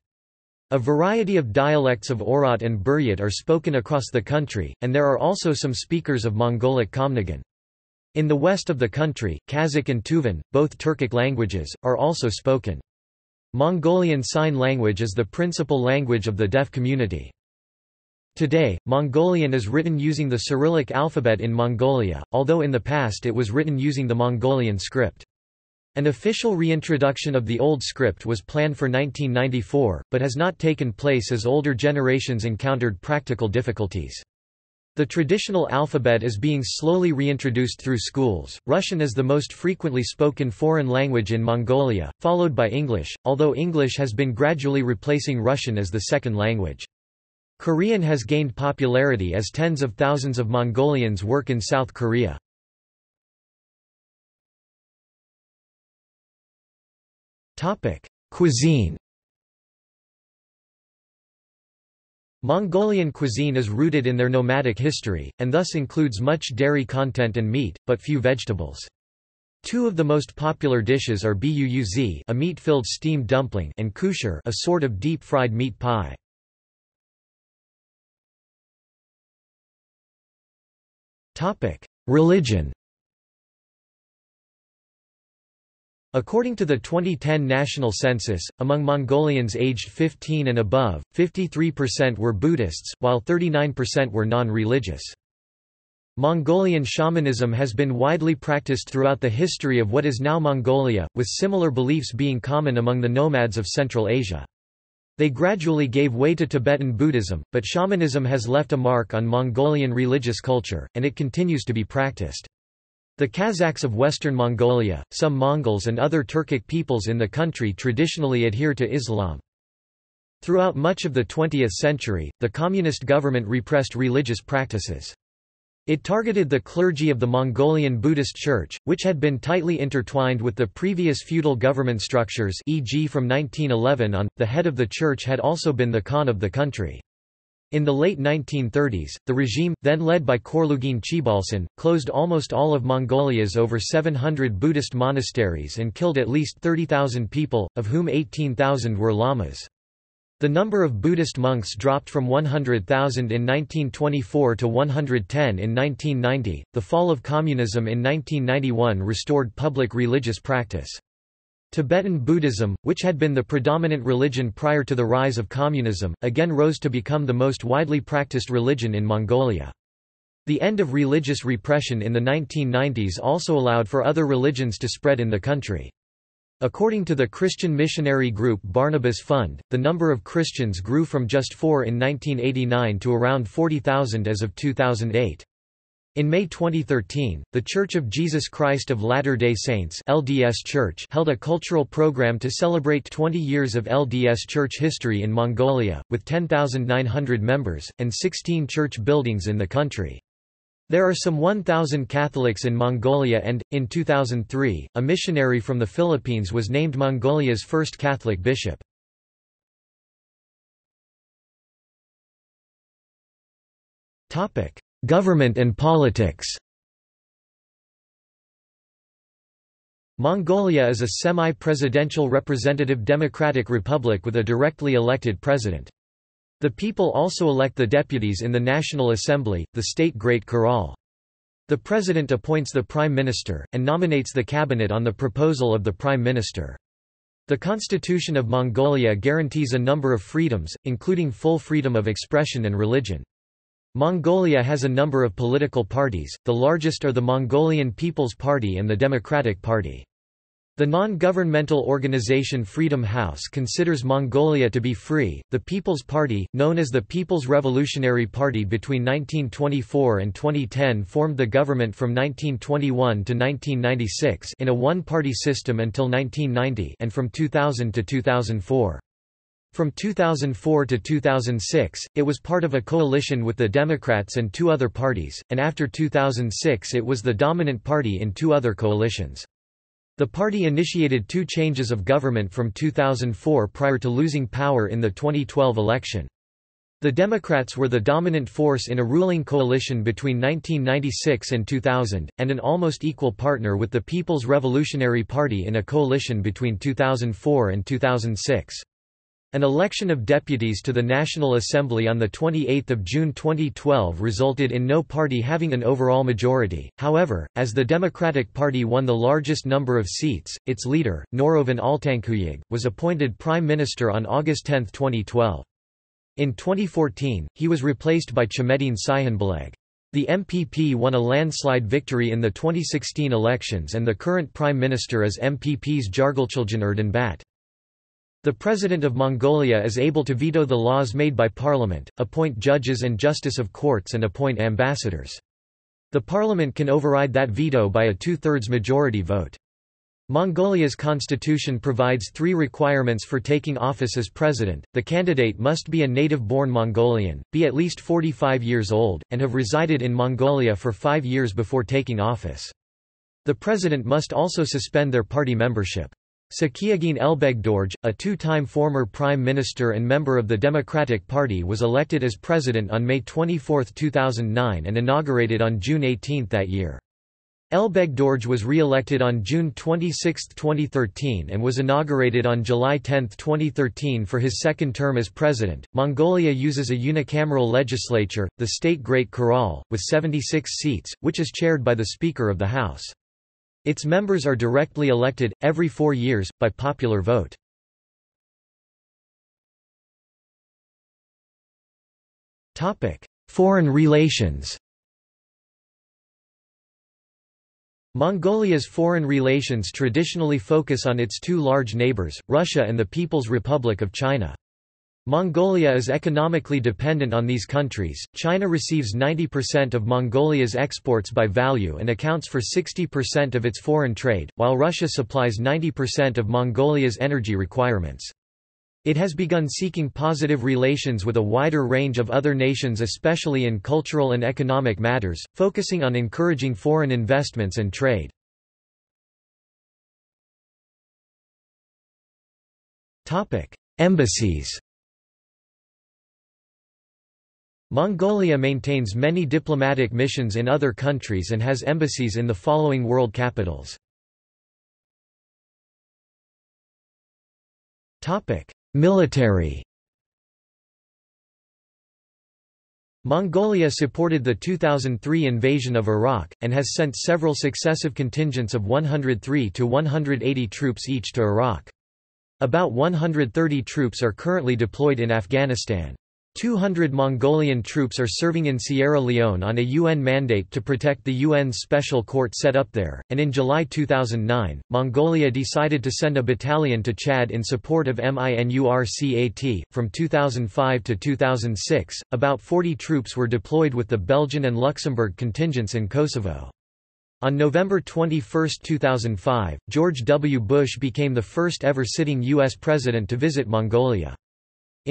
A variety of dialects of Orat and Buryat are spoken across the country, and there are also some speakers of Mongolic Komnaghan. In the west of the country, Kazakh and Tuvan, both Turkic languages, are also spoken. Mongolian Sign Language is the principal language of the deaf community. Today, Mongolian is written using the Cyrillic alphabet in Mongolia, although in the past it was written using the Mongolian script. An official reintroduction of the old script was planned for nineteen ninety-four, but has not taken place as older generations encountered practical difficulties. The traditional alphabet is being slowly reintroduced through schools. Russian is the most frequently spoken foreign language in Mongolia, followed by English, although English has been gradually replacing Russian as the second language. Korean has gained popularity as tens of thousands of Mongolians work in South Korea. Cuisine. Mongolian cuisine is rooted in their nomadic history, and thus includes much dairy content and meat, but few vegetables. Two of the most popular dishes are buuz, a meat-filled steamed dumpling, and kushar, a sort of deep-fried meat pie. Religion. According to the twenty ten national census, among Mongolians aged fifteen and above, fifty-three percent were Buddhists, while thirty-nine percent were non-religious. Mongolian shamanism has been widely practiced throughout the history of what is now Mongolia, with similar beliefs being common among the nomads of Central Asia. They gradually gave way to Tibetan Buddhism, but shamanism has left a mark on Mongolian religious culture, and it continues to be practiced. The Kazakhs of Western Mongolia, some Mongols and other Turkic peoples in the country traditionally adhere to Islam. Throughout much of the twentieth century, the communist government repressed religious practices. It targeted the clergy of the Mongolian Buddhist Church, which had been tightly intertwined with the previous feudal government structures, for example from nineteen eleven on, the head of the church had also been the Khan of the country. In the late nineteen thirties, the regime, then led by Khorlugin Chebalsan, closed almost all of Mongolia's over seven hundred Buddhist monasteries and killed at least thirty thousand people, of whom eighteen thousand were lamas. The number of Buddhist monks dropped from one hundred thousand in nineteen twenty-four to one hundred ten in nineteen ninety. The fall of communism in nineteen ninety-one restored public religious practice. Tibetan Buddhism, which had been the predominant religion prior to the rise of communism, again rose to become the most widely practiced religion in Mongolia. The end of religious repression in the nineteen nineties also allowed for other religions to spread in the country. According to the Christian missionary group Barnabas Fund, the number of Christians grew from just four in nineteen eighty-nine to around forty thousand as of two thousand eight. In May twenty thirteen, The Church of Jesus Christ of Latter-day Saints (L D S Church) held a cultural program to celebrate twenty years of L D S Church history in Mongolia, with ten thousand nine hundred members, and sixteen church buildings in the country. There are some one thousand Catholics in Mongolia and, in two thousand three, a missionary from the Philippines was named Mongolia's first Catholic bishop. Government and politics. Mongolia is a semi-presidential representative democratic republic with a directly elected president. The people also elect the deputies in the National Assembly, the state Great Khural. The president appoints the prime minister, and nominates the cabinet on the proposal of the prime minister. The Constitution of Mongolia guarantees a number of freedoms, including full freedom of expression and religion. Mongolia has a number of political parties, the largest are the Mongolian People's Party and the Democratic Party. The non-governmental organization Freedom House considers Mongolia to be free. The People's Party, known as the People's Revolutionary Party between nineteen twenty-four and twenty ten, formed the government from nineteen twenty-one to nineteen ninety-six in a one-party system until nineteen ninety and from two thousand to two thousand four. From two thousand four to two thousand six, it was part of a coalition with the Democrats and two other parties, and after two thousand six it was the dominant party in two other coalitions. The party initiated two changes of government from two thousand four prior to losing power in the twenty twelve election. The Democrats were the dominant force in a ruling coalition between nineteen ninety-six and two thousand, and an almost equal partner with the People's Revolutionary Party in a coalition between two thousand four and two thousand six. An election of deputies to the National Assembly on twenty-eighth of June twenty twelve resulted in no party having an overall majority. However, as the Democratic Party won the largest number of seats, its leader, Norovan Altankhuyig, was appointed Prime Minister on August tenth twenty twelve. In twenty fourteen, he was replaced by Chemedin Saihanbaleg. The M P P won a landslide victory in the twenty sixteen elections and the current Prime Minister is M P P's Jargalchiljan Erdenbat. The President of Mongolia is able to veto the laws made by Parliament, appoint judges and justice of courts and appoint ambassadors. The Parliament can override that veto by a two-thirds majority vote. Mongolia's constitution provides three requirements for taking office as president. The candidate must be a native-born Mongolian, be at least forty-five years old, and have resided in Mongolia for five years before taking office. The president must also suspend their party membership. Sakhiagin Elbegdorj, a two-time former prime minister and member of the Democratic Party, was elected as president on May twenty-fourth two thousand nine and inaugurated on June eighteenth that year. Elbegdorj was re-elected on June twenty-sixth twenty thirteen and was inaugurated on July tenth twenty thirteen for his second term as president. Mongolia uses a unicameral legislature, the state Great Khural, with seventy-six seats, which is chaired by the Speaker of the House. Its members are directly elected, every four years, by popular vote. Foreign relations. Mongolia's foreign relations traditionally focus on its two large neighbors, Russia and the People's Republic of China. Mongolia is economically dependent on these countries. China receives ninety percent of Mongolia's exports by value and accounts for sixty percent of its foreign trade, while Russia supplies ninety percent of Mongolia's energy requirements. It has begun seeking positive relations with a wider range of other nations, especially in cultural and economic matters, focusing on encouraging foreign investments and trade. Topic: Embassies. Mongolia maintains many diplomatic missions in other countries and has embassies in the following world capitals. Military. Mongolia supported the two thousand three invasion of Iraq, and has sent several successive contingents of one hundred three to one hundred eighty troops each to Iraq. About one hundred thirty troops are currently deployed in Afghanistan. two hundred Mongolian troops are serving in Sierra Leone on a U N mandate to protect the U N's special court set up there, and in July two thousand nine, Mongolia decided to send a battalion to Chad in support of MINURCAT. From two thousand five to two thousand six, about forty troops were deployed with the Belgian and Luxembourg contingents in Kosovo. On November twenty-first two thousand five, George W. Bush became the first ever sitting U S president to visit Mongolia.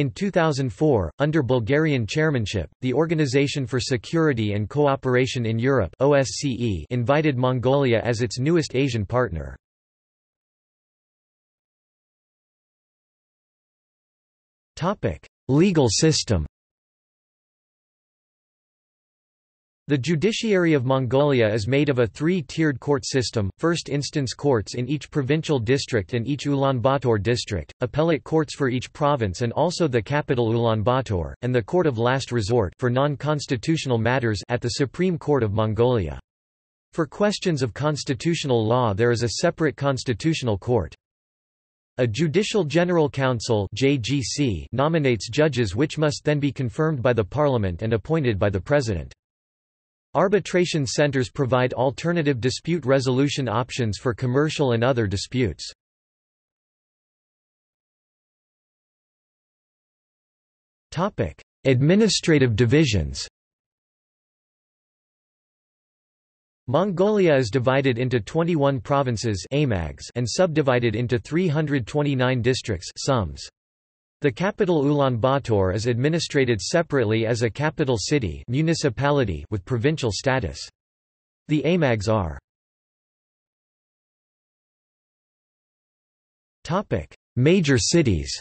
In two thousand four, under Bulgarian chairmanship, the Organization for Security and Cooperation in Europe (O S C E) invited Mongolia as its newest Asian partner. Topic: Legal system. The judiciary of Mongolia is made of a three-tiered court system, first instance courts in each provincial district and each Ulaanbaatar district, appellate courts for each province and also the capital Ulaanbaatar, and the court of last resort for non-constitutional matters at the Supreme Court of Mongolia. For questions of constitutional law there is a separate constitutional court. A Judicial General Council (J G C) nominates judges which must then be confirmed by the parliament and appointed by the president. Arbitration centers provide alternative dispute resolution options for commercial and other disputes. Topic: Administrative divisions. Mongolia is divided into twenty-one provinces and subdivided into three hundred twenty-nine districts. The capital Ulaanbaatar is administrated separately as a capital city municipality with provincial status. The aimags are major cities.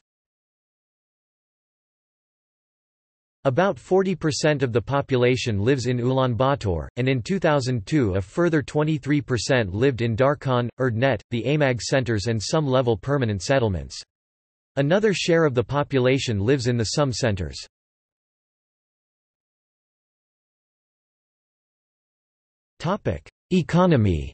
About forty percent of the population lives in Ulaanbaatar, and in two thousand two a further twenty-three percent lived in Darkhan, Erdnet, the aimag centers and some level permanent settlements. Another share of the population lives in the S U M centers. Economy.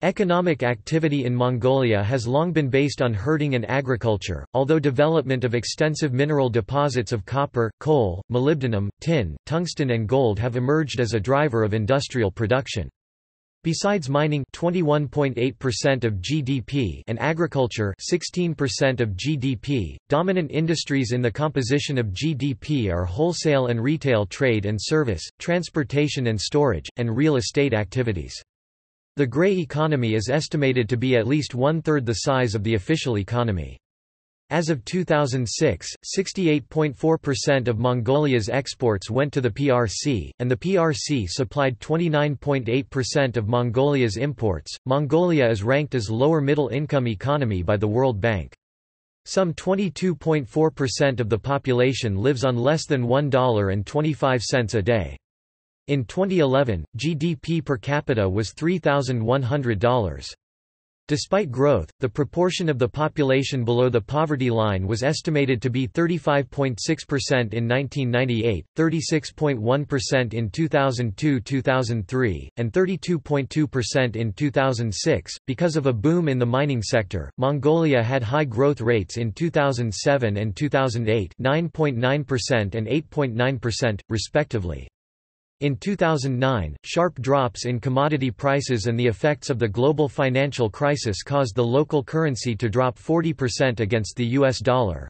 Economic activity in Mongolia has long been based on herding and agriculture, although development of extensive mineral deposits of copper, coal, molybdenum, tin, tungsten and gold have emerged as a driver of industrial production. Besides mining twenty-one point eight percent of G D P and agriculture sixteen percent of G D P, dominant industries in the composition of G D P are wholesale and retail trade and service, transportation and storage, and real estate activities. The grey economy is estimated to be at least one-third the size of the official economy. As of two thousand six, sixty-eight point four percent of Mongolia's exports went to the P R C, and the P R C supplied twenty-nine point eight percent of Mongolia's imports. Mongolia is ranked as lower middle income economy by the World Bank. Some twenty-two point four percent of the population lives on less than one dollar and twenty-five cents a day. In twenty eleven, G D P per capita was three thousand one hundred dollars. Despite growth, the proportion of the population below the poverty line was estimated to be thirty-five point six percent in nineteen ninety-eight, thirty-six point one percent in two thousand two to two thousand three, and thirty-two point two percent in two thousand six. Because of a boom in the mining sector, Mongolia had high growth rates in two thousand seven and two thousand eight, nine point nine percent and eight point nine percent, respectively. In two thousand nine, sharp drops in commodity prices and the effects of the global financial crisis caused the local currency to drop forty percent against the U S dollar.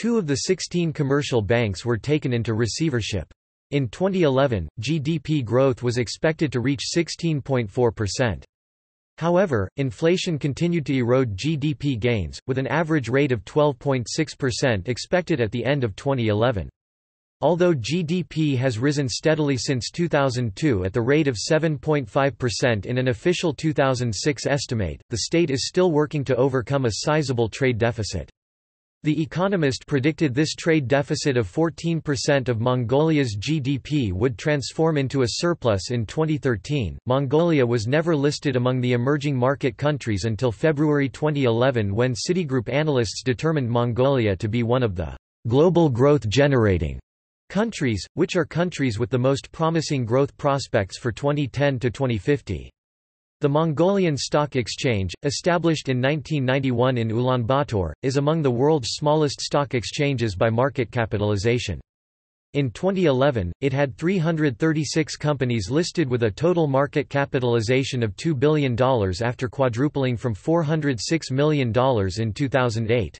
Two of the sixteen commercial banks were taken into receivership. In twenty eleven, G D P growth was expected to reach sixteen point four percent. However, inflation continued to erode G D P gains, with an average rate of twelve point six percent expected at the end of twenty eleven. Although G D P has risen steadily since two thousand two at the rate of seven point five percent in an official two thousand six estimate, the state is still working to overcome a sizable trade deficit. The Economist predicted this trade deficit of fourteen percent of Mongolia's G D P would transform into a surplus in twenty thirteen. Mongolia was never listed among the emerging market countries until February twenty eleven, when Citigroup analysts determined Mongolia to be one of the global growth generating countries, which are countries with the most promising growth prospects for twenty ten to twenty fifty. The Mongolian Stock Exchange, established in nineteen ninety-one in Ulaanbaatar, is among the world's smallest stock exchanges by market capitalization. In twenty eleven, it had three hundred thirty-six companies listed with a total market capitalization of two billion dollars after quadrupling from four hundred six million dollars in two thousand eight.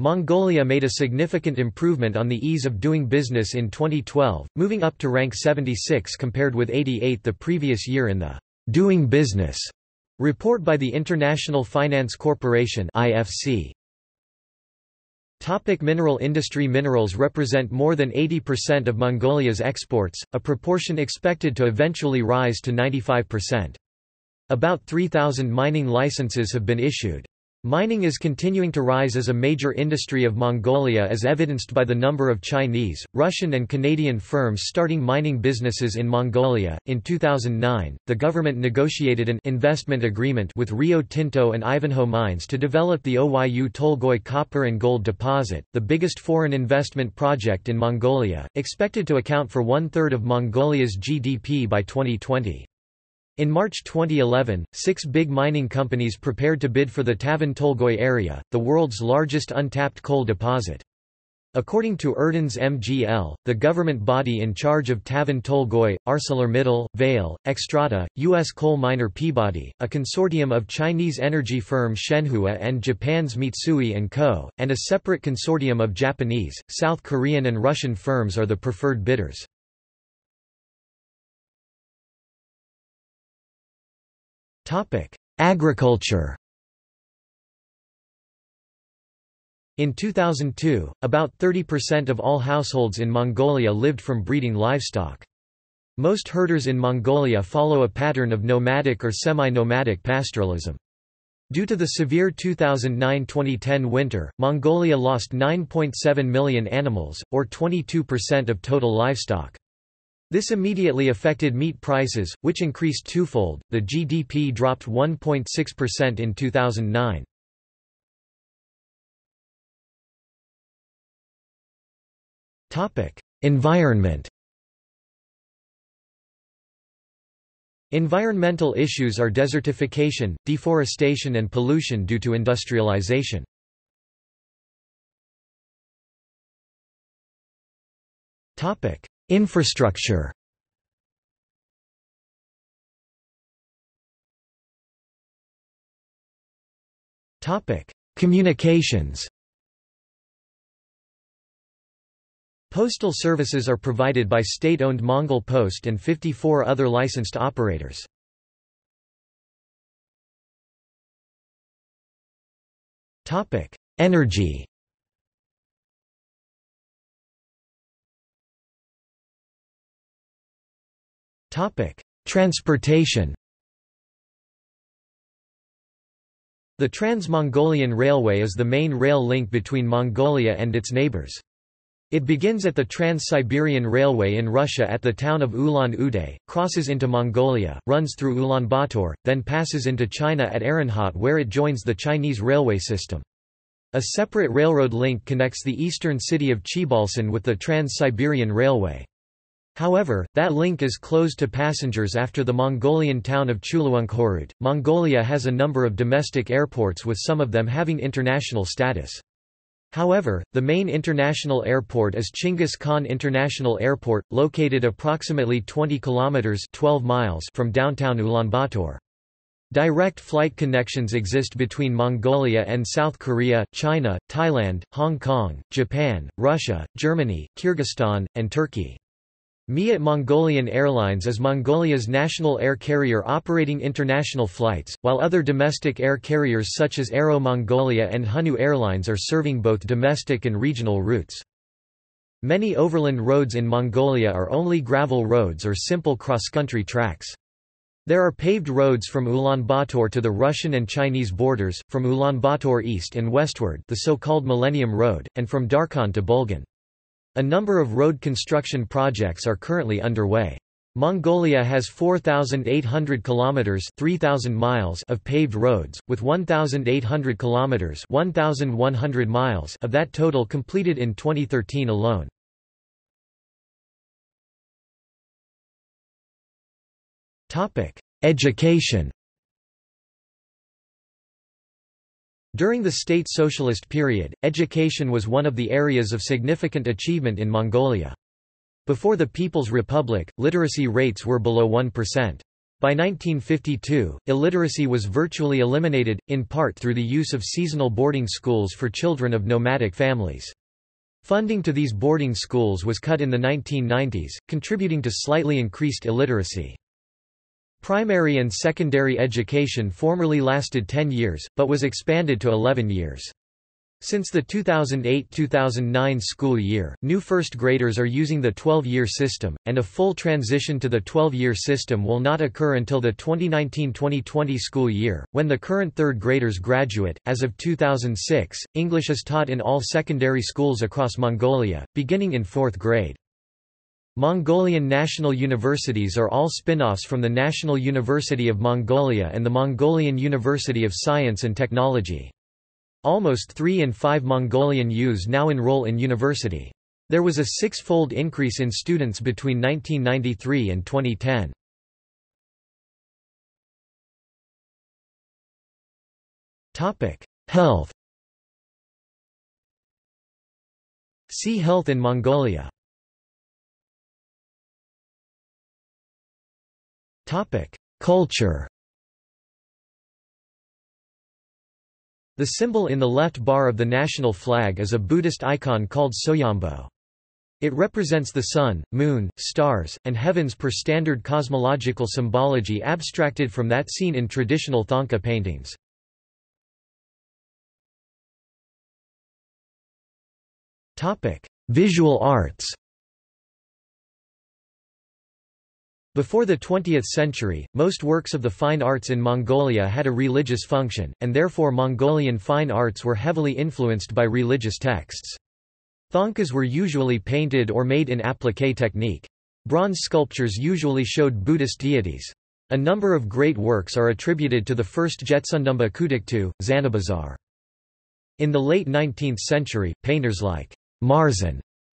Mongolia made a significant improvement on the ease of doing business in twenty twelve, moving up to rank seventy-six compared with eighty-eight the previous year in the Doing Business report by the International Finance Corporation (I F C). Topic: Mineral industry. Minerals represent more than eighty percent of Mongolia's exports, a proportion expected to eventually rise to ninety-five percent. About three thousand mining licenses have been issued. Mining is continuing to rise as a major industry of Mongolia, as evidenced by the number of Chinese, Russian, and Canadian firms starting mining businesses in Mongolia. In two thousand nine, the government negotiated an investment agreement with Rio Tinto and Ivanhoe Mines to develop the Oyu Tolgoi copper and gold deposit, the biggest foreign investment project in Mongolia, expected to account for one third of Mongolia's G D P by twenty twenty. In March twenty eleven, six big mining companies prepared to bid for the Tavan Tolgoi area, the world's largest untapped coal deposit. According to Erdenes M G L, the government body in charge of Tavan Tolgoi, ArcelorMittal, Vale, Xstrata, U S coal miner Peabody, a consortium of Chinese energy firm Shenhua and Japan's Mitsui and Co., and a separate consortium of Japanese, South Korean and Russian firms are the preferred bidders. Agriculture. In two thousand two, about thirty percent of all households in Mongolia lived from breeding livestock. Most herders in Mongolia follow a pattern of nomadic or semi-nomadic pastoralism. Due to the severe two thousand nine to twenty ten winter, Mongolia lost nine point seven million animals, or twenty-two percent of total livestock. This immediately affected meat prices, which increased twofold. The G D P dropped one point six percent in two thousand nine. Topic: Environment. Environmental issues are desertification, deforestation, and pollution due to industrialization. Topic: Infrastructure. Topic: Communications. Postal services are provided by state-owned Mongol Post and fifty-four other licensed operators. Topic: Energy. Topic: Transportation. The Trans-Mongolian Railway is the main rail link between Mongolia and its neighbors. It begins at the Trans-Siberian Railway in Russia at the town of Ulan-Ude, crosses into Mongolia, runs through Ulaanbaatar, then passes into China at Erenhut, where it joins the Chinese railway system. A separate railroad link connects the eastern city of Chibalsan with the Trans-Siberian Railway. However, that link is closed to passengers after the Mongolian town of Chuluunkhorud. Mongolia has a number of domestic airports, with some of them having international status. However, the main international airport is Chinggis Khan International Airport, located approximately twenty kilometers (twelve miles) from downtown Ulaanbaatar. Direct flight connections exist between Mongolia and South Korea, China, Thailand, Hong Kong, Japan, Russia, Germany, Kyrgyzstan, and Turkey. Miat Mongolian Airlines is Mongolia's national air carrier operating international flights, while other domestic air carriers such as Aero Mongolia and Hunnu Airlines are serving both domestic and regional routes. Many overland roads in Mongolia are only gravel roads or simple cross-country tracks. There are paved roads from Ulaanbaatar to the Russian and Chinese borders, from Ulaanbaatar east and westward, the so-called Millennium Road, and from Darkhan to Bulgan. A number of road construction projects are currently underway. Mongolia has four thousand eight hundred kilometers (three thousand miles) of paved roads, with one thousand eight hundred kilometers (one thousand one hundred miles) of that total completed in twenty thirteen alone. Topic: Education. During the state socialist period, education was one of the areas of significant achievement in Mongolia. Before the People's Republic, literacy rates were below one percent. By nineteen fifty-two, illiteracy was virtually eliminated, in part through the use of seasonal boarding schools for children of nomadic families. Funding to these boarding schools was cut in the nineteen nineties, contributing to slightly increased illiteracy. Primary and secondary education formerly lasted ten years, but was expanded to eleven years. Since the two thousand eight two thousand nine school year, new first graders are using the twelve-year system, and a full transition to the twelve-year system will not occur until the twenty nineteen twenty twenty school year, when the current third graders graduate. As of two thousand six, English is taught in all secondary schools across Mongolia, beginning in fourth grade. Mongolian national universities are all spin-offs from the National University of Mongolia and the Mongolian University of Science and Technology. Almost three in five Mongolian youths now enroll in university. There was a six-fold increase in students between nineteen ninety-three and twenty ten. Health. See Health in Mongolia. Culture. The symbol in the left bar of the national flag is a Buddhist icon called Soyambo. It represents the sun, moon, stars, and heavens per standard cosmological symbology abstracted from that seen in traditional Thangka paintings. Visual arts. Before the twentieth century, most works of the fine arts in Mongolia had a religious function, and therefore Mongolian fine arts were heavily influenced by religious texts. Thangkas were usually painted or made in appliqué technique. Bronze sculptures usually showed Buddhist deities. A number of great works are attributed to the first Jetsundamba Kudiktu, Zanabazar. In the late nineteenth century, painters like Marzan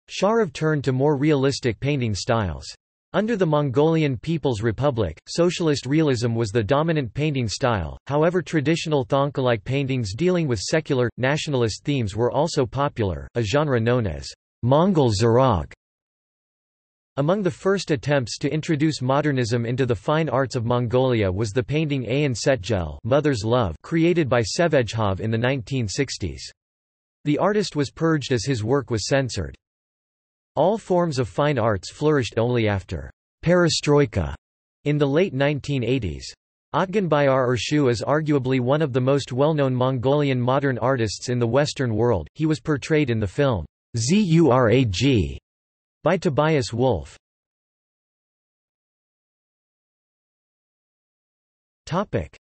Sharov turned to more realistic painting styles. Under the Mongolian People's Republic, socialist realism was the dominant painting style, however traditional Thangka-like paintings dealing with secular, nationalist themes were also popular, a genre known as Mongol Zarog. Among the first attempts to introduce modernism into the fine arts of Mongolia was the painting Ayan Setgel Mother's Love, created by Sevejhov in the nineteen sixties. The artist was purged as his work was censored. All forms of fine arts flourished only after perestroika in the late nineteen eighties. Otganbayar Urshu is arguably one of the most well-known Mongolian modern artists in the Western world. He was portrayed in the film Zurag by Tobias Wolff.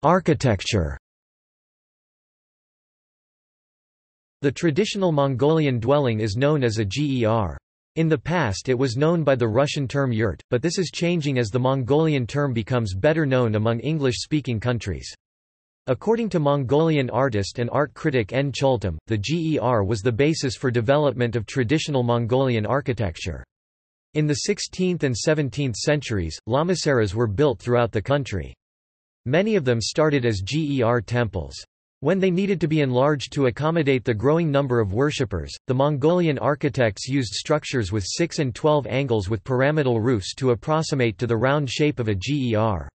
Architecture. The traditional Mongolian dwelling is known as a ger. In the past it was known by the Russian term yurt, but this is changing as the Mongolian term becomes better known among English-speaking countries. According to Mongolian artist and art critic N. Chultum, the ger was the basis for development of traditional Mongolian architecture. In the sixteenth and seventeenth centuries, lamaseras were built throughout the country. Many of them started as ger temples. When they needed to be enlarged to accommodate the growing number of worshippers, the Mongolian architects used structures with six and twelve angles with pyramidal roofs to approximate to the round shape of a ger.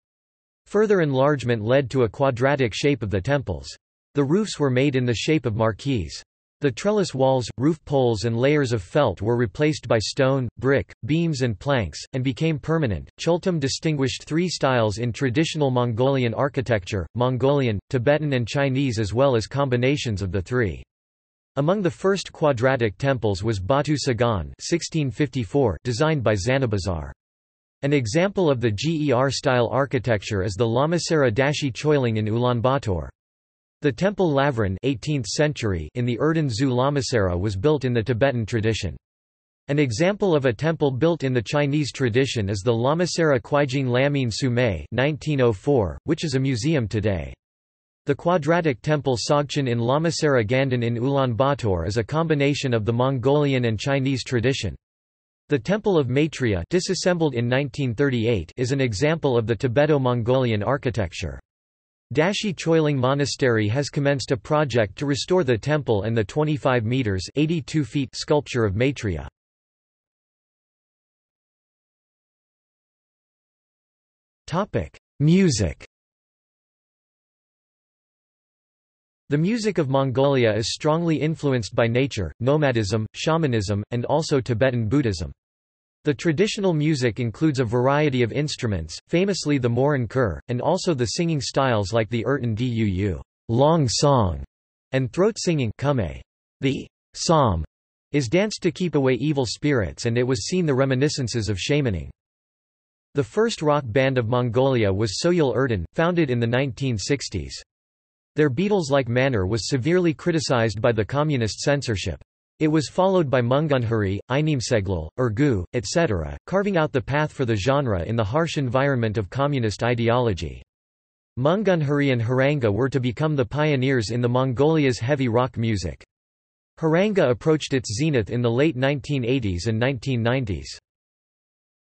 Further enlargement led to a quadratic shape of the temples. The roofs were made in the shape of marquees. The trellis walls, roof poles, and layers of felt were replaced by stone, brick, beams, and planks, and became permanent. Chultum distinguished three styles in traditional Mongolian architecture: Mongolian, Tibetan, and Chinese, as well as combinations of the three. Among the first quadratic temples was Batu Sagan (sixteen fifty-four), designed by Zanabazar. An example of the ger style architecture is the Lamasera Dashi Choiling in Ulaanbaatar. The temple Lavrin eighteenth century in the Erden Zu Lamasera was built in the Tibetan tradition. An example of a temple built in the Chinese tradition is the Lamasera Kuijing Lamin Sumei nineteen oh four, which is a museum today. The quadratic temple Sogchen in Lamasera Ganden in Ulaanbaatar is a combination of the Mongolian and Chinese tradition. The temple of Maitreya, disassembled in nineteen thirty-eight, is an example of the Tibeto-Mongolian architecture. Dashi Choiling Monastery has commenced a project to restore the temple and the twenty-five meters (eighty-two feet) sculpture of Maitreya. Topic: Music. The music of Mongolia is strongly influenced by nature, nomadism, shamanism, and also Tibetan Buddhism. The traditional music includes a variety of instruments, famously the morin kher, and also the singing styles like the ertan duu, long song, and throat singing. The psalm is danced to keep away evil spirits, and it was seen the reminiscences of shamaning. The first rock band of Mongolia was Soyul Erdan, founded in the nineteen sixties. Their Beatles-like manner was severely criticized by the communist censorship. It was followed by Mungunhuri, Einimseglal, Urgu, et cetera, carving out the path for the genre in the harsh environment of communist ideology. Mungunhuri and Haranga were to become the pioneers in the Mongolia's heavy rock music. Haranga approached its zenith in the late nineteen eighties and nineteen nineties.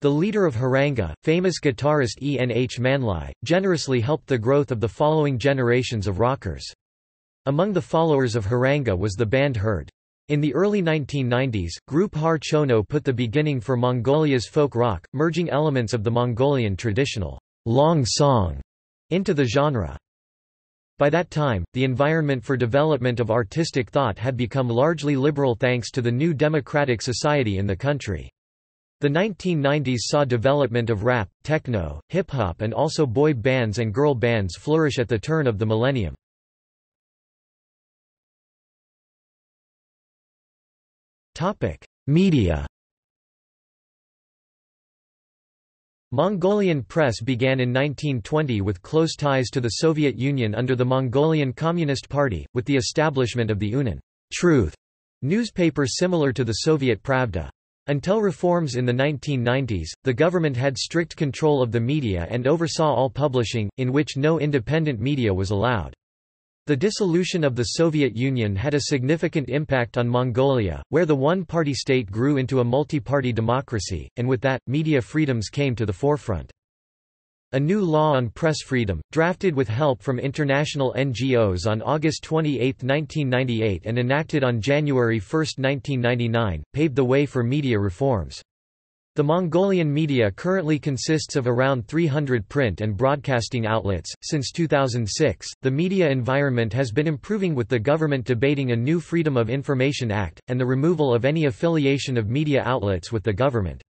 The leader of Haranga, famous guitarist E N H Manlai, generously helped the growth of the following generations of rockers. Among the followers of Haranga was the band Herd. In the early nineteen nineties, group Har Chono put the beginning for Mongolia's folk rock, merging elements of the Mongolian traditional long song into the genre. By that time, the environment for development of artistic thought had become largely liberal thanks to the new democratic society in the country. The nineteen nineties saw development of rap, techno, hip-hop and also boy bands and girl bands flourish at the turn of the millennium. Media. Mongolian press began in nineteen twenty with close ties to the Soviet Union under the Mongolian Communist Party, with the establishment of the Unan Truth newspaper similar to the Soviet Pravda. Until reforms in the nineteen nineties, the government had strict control of the media and oversaw all publishing, in which no independent media was allowed. The dissolution of the Soviet Union had a significant impact on Mongolia, where the one-party state grew into a multi-party democracy, and with that, media freedoms came to the forefront. A new law on press freedom, drafted with help from international N G Os on August twenty-eighth nineteen ninety-eight and enacted on January first nineteen ninety-nine, paved the way for media reforms. The Mongolian media currently consists of around three hundred print and broadcasting outlets. Since two thousand six, the media environment has been improving with the government debating a new Freedom of Information Act, and the removal of any affiliation of media outlets with the government.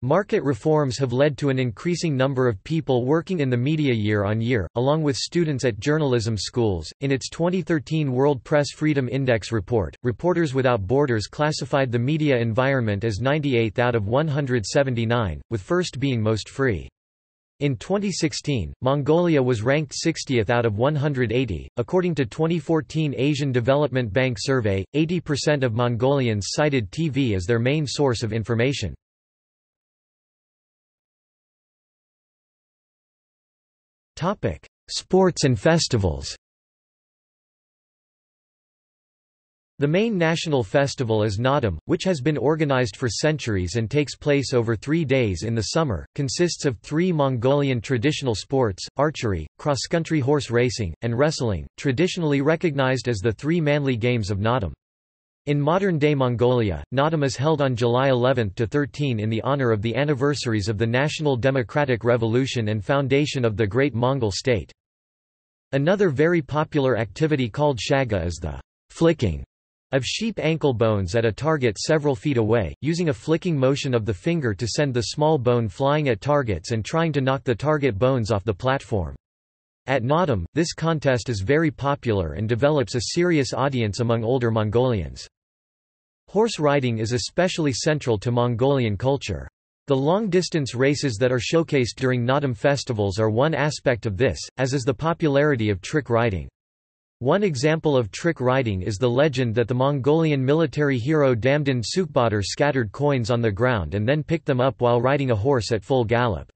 Market reforms have led to an increasing number of people working in the media year on year, along with students at journalism schools. In its twenty thirteen World Press Freedom Index report, Reporters Without Borders classified the media environment as ninety-eighth out of one hundred seventy-nine, with first being most free. In twenty sixteen, Mongolia was ranked sixtieth out of one hundred eighty. According to twenty fourteen Asian Development Bank survey, eighty percent of Mongolians cited T V as their main source of information. Sports and festivals. The main national festival is Nadam, which has been organized for centuries and takes place over three days in the summer, consists of three Mongolian traditional sports, archery, cross-country horse racing, and wrestling, traditionally recognized as the three manly games of Nadam. In modern-day Mongolia, Nadam is held on July eleventh to thirteenth in the honor of the anniversaries of the National Democratic Revolution and foundation of the Great Mongol State. Another very popular activity called shaga is the flicking of sheep ankle bones at a target several feet away, using a flicking motion of the finger to send the small bone flying at targets and trying to knock the target bones off the platform. At Nadam, this contest is very popular and develops a serious audience among older Mongolians. Horse riding is especially central to Mongolian culture. The long-distance races that are showcased during Nadam festivals are one aspect of this, as is the popularity of trick riding. One example of trick riding is the legend that the Mongolian military hero Damdin Sukhbadar scattered coins on the ground and then picked them up while riding a horse at full gallop.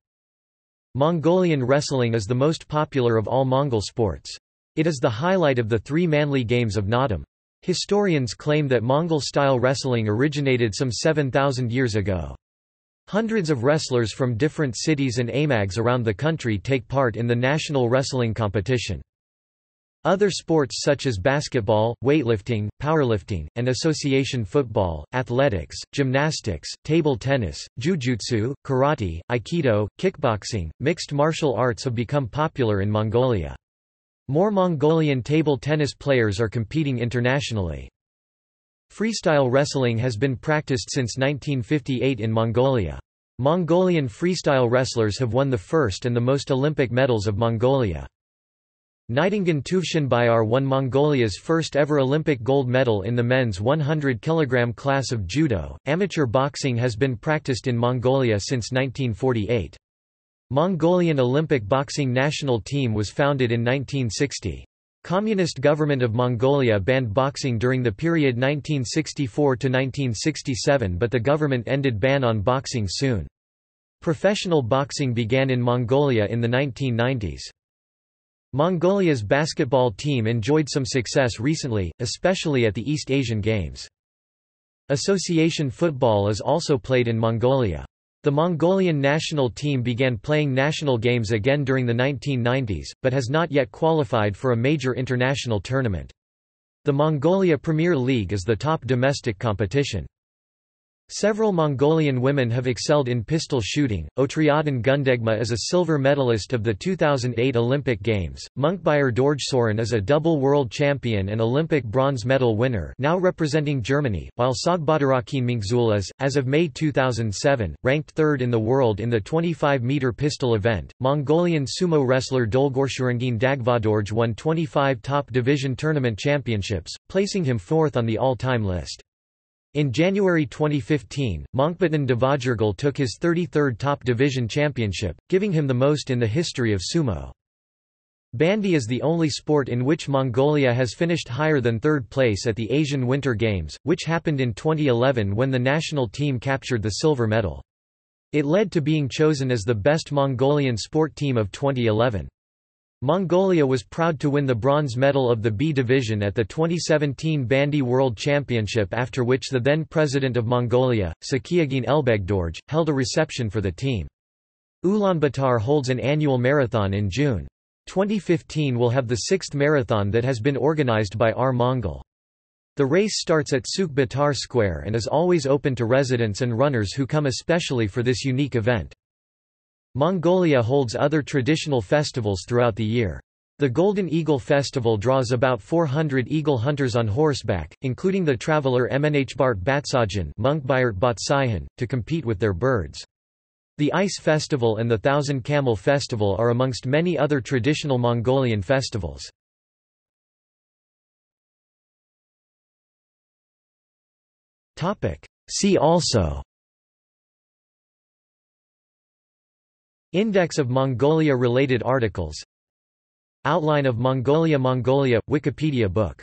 Mongolian wrestling is the most popular of all Mongol sports. It is the highlight of the three manly games of Nadam. Historians claim that Mongol-style wrestling originated some seven thousand years ago. Hundreds of wrestlers from different cities and amags around the country take part in the national wrestling competition. Other sports such as basketball, weightlifting, powerlifting, and association football, athletics, gymnastics, table tennis, jujutsu, karate, aikido, kickboxing, mixed martial arts have become popular in Mongolia. More Mongolian table tennis players are competing internationally. Freestyle wrestling has been practiced since nineteen fifty-eight in Mongolia. Mongolian freestyle wrestlers have won the first and the most Olympic medals of Mongolia. Nightingale Tuvshinbayar won Mongolia's first ever Olympic gold medal in the men's one hundred kilogram class of judo. Amateur boxing has been practiced in Mongolia since nineteen forty-eight. Mongolian Olympic Boxing National Team was founded in nineteen sixty. Communist government of Mongolia banned boxing during the period nineteen sixty-four to nineteen sixty-seven, but the government ended ban on boxing soon. Professional boxing began in Mongolia in the nineteen nineties. Mongolia's basketball team enjoyed some success recently, especially at the East Asian Games. Association football is also played in Mongolia. The Mongolian national team began playing national games again during the nineteen nineties, but has not yet qualified for a major international tournament. The Mongolia Premier League is the top domestic competition. Several Mongolian women have excelled in pistol shooting. Otriadin Gundegma is a silver medalist of the two thousand eight Olympic Games. Munkbayar Dorjsoren is a double world champion and Olympic bronze medal winner, now representing Germany, while Sogbadarakin Mingzul is, as of May two thousand seven, ranked third in the world in the twenty-five meter pistol event. Mongolian sumo wrestler Dolgorshurangin Dagvadorj won twenty-five top division tournament championships, placing him fourth on the all-time list. In January twenty fifteen, Monkbatan Devajirgal took his thirty-third Top Division Championship, giving him the most in the history of sumo. Bandy is the only sport in which Mongolia has finished higher than third place at the Asian Winter Games, which happened in twenty eleven when the national team captured the silver medal. It led to being chosen as the best Mongolian sport team of twenty eleven. Mongolia was proud to win the bronze medal of the B division at the twenty seventeen Bandy World Championship, after which the then President of Mongolia, Sakhiagin Elbegdorj, held a reception for the team. Ulaanbaatar holds an annual marathon in June. twenty fifteen will have the sixth marathon that has been organized by R Mongol. The race starts at Sukhbaatar Square and is always open to residents and runners who come especially for this unique event. Mongolia holds other traditional festivals throughout the year. The Golden Eagle Festival draws about four hundred eagle hunters on horseback, including the traveller Mnhbart Batsajan Munkbayart Batsaihan, to compete with their birds. The Ice Festival and the Thousand Camel Festival are amongst many other traditional Mongolian festivals. See also: Index of Mongolia-related articles, Outline of Mongolia. Mongolia – Wikipedia book.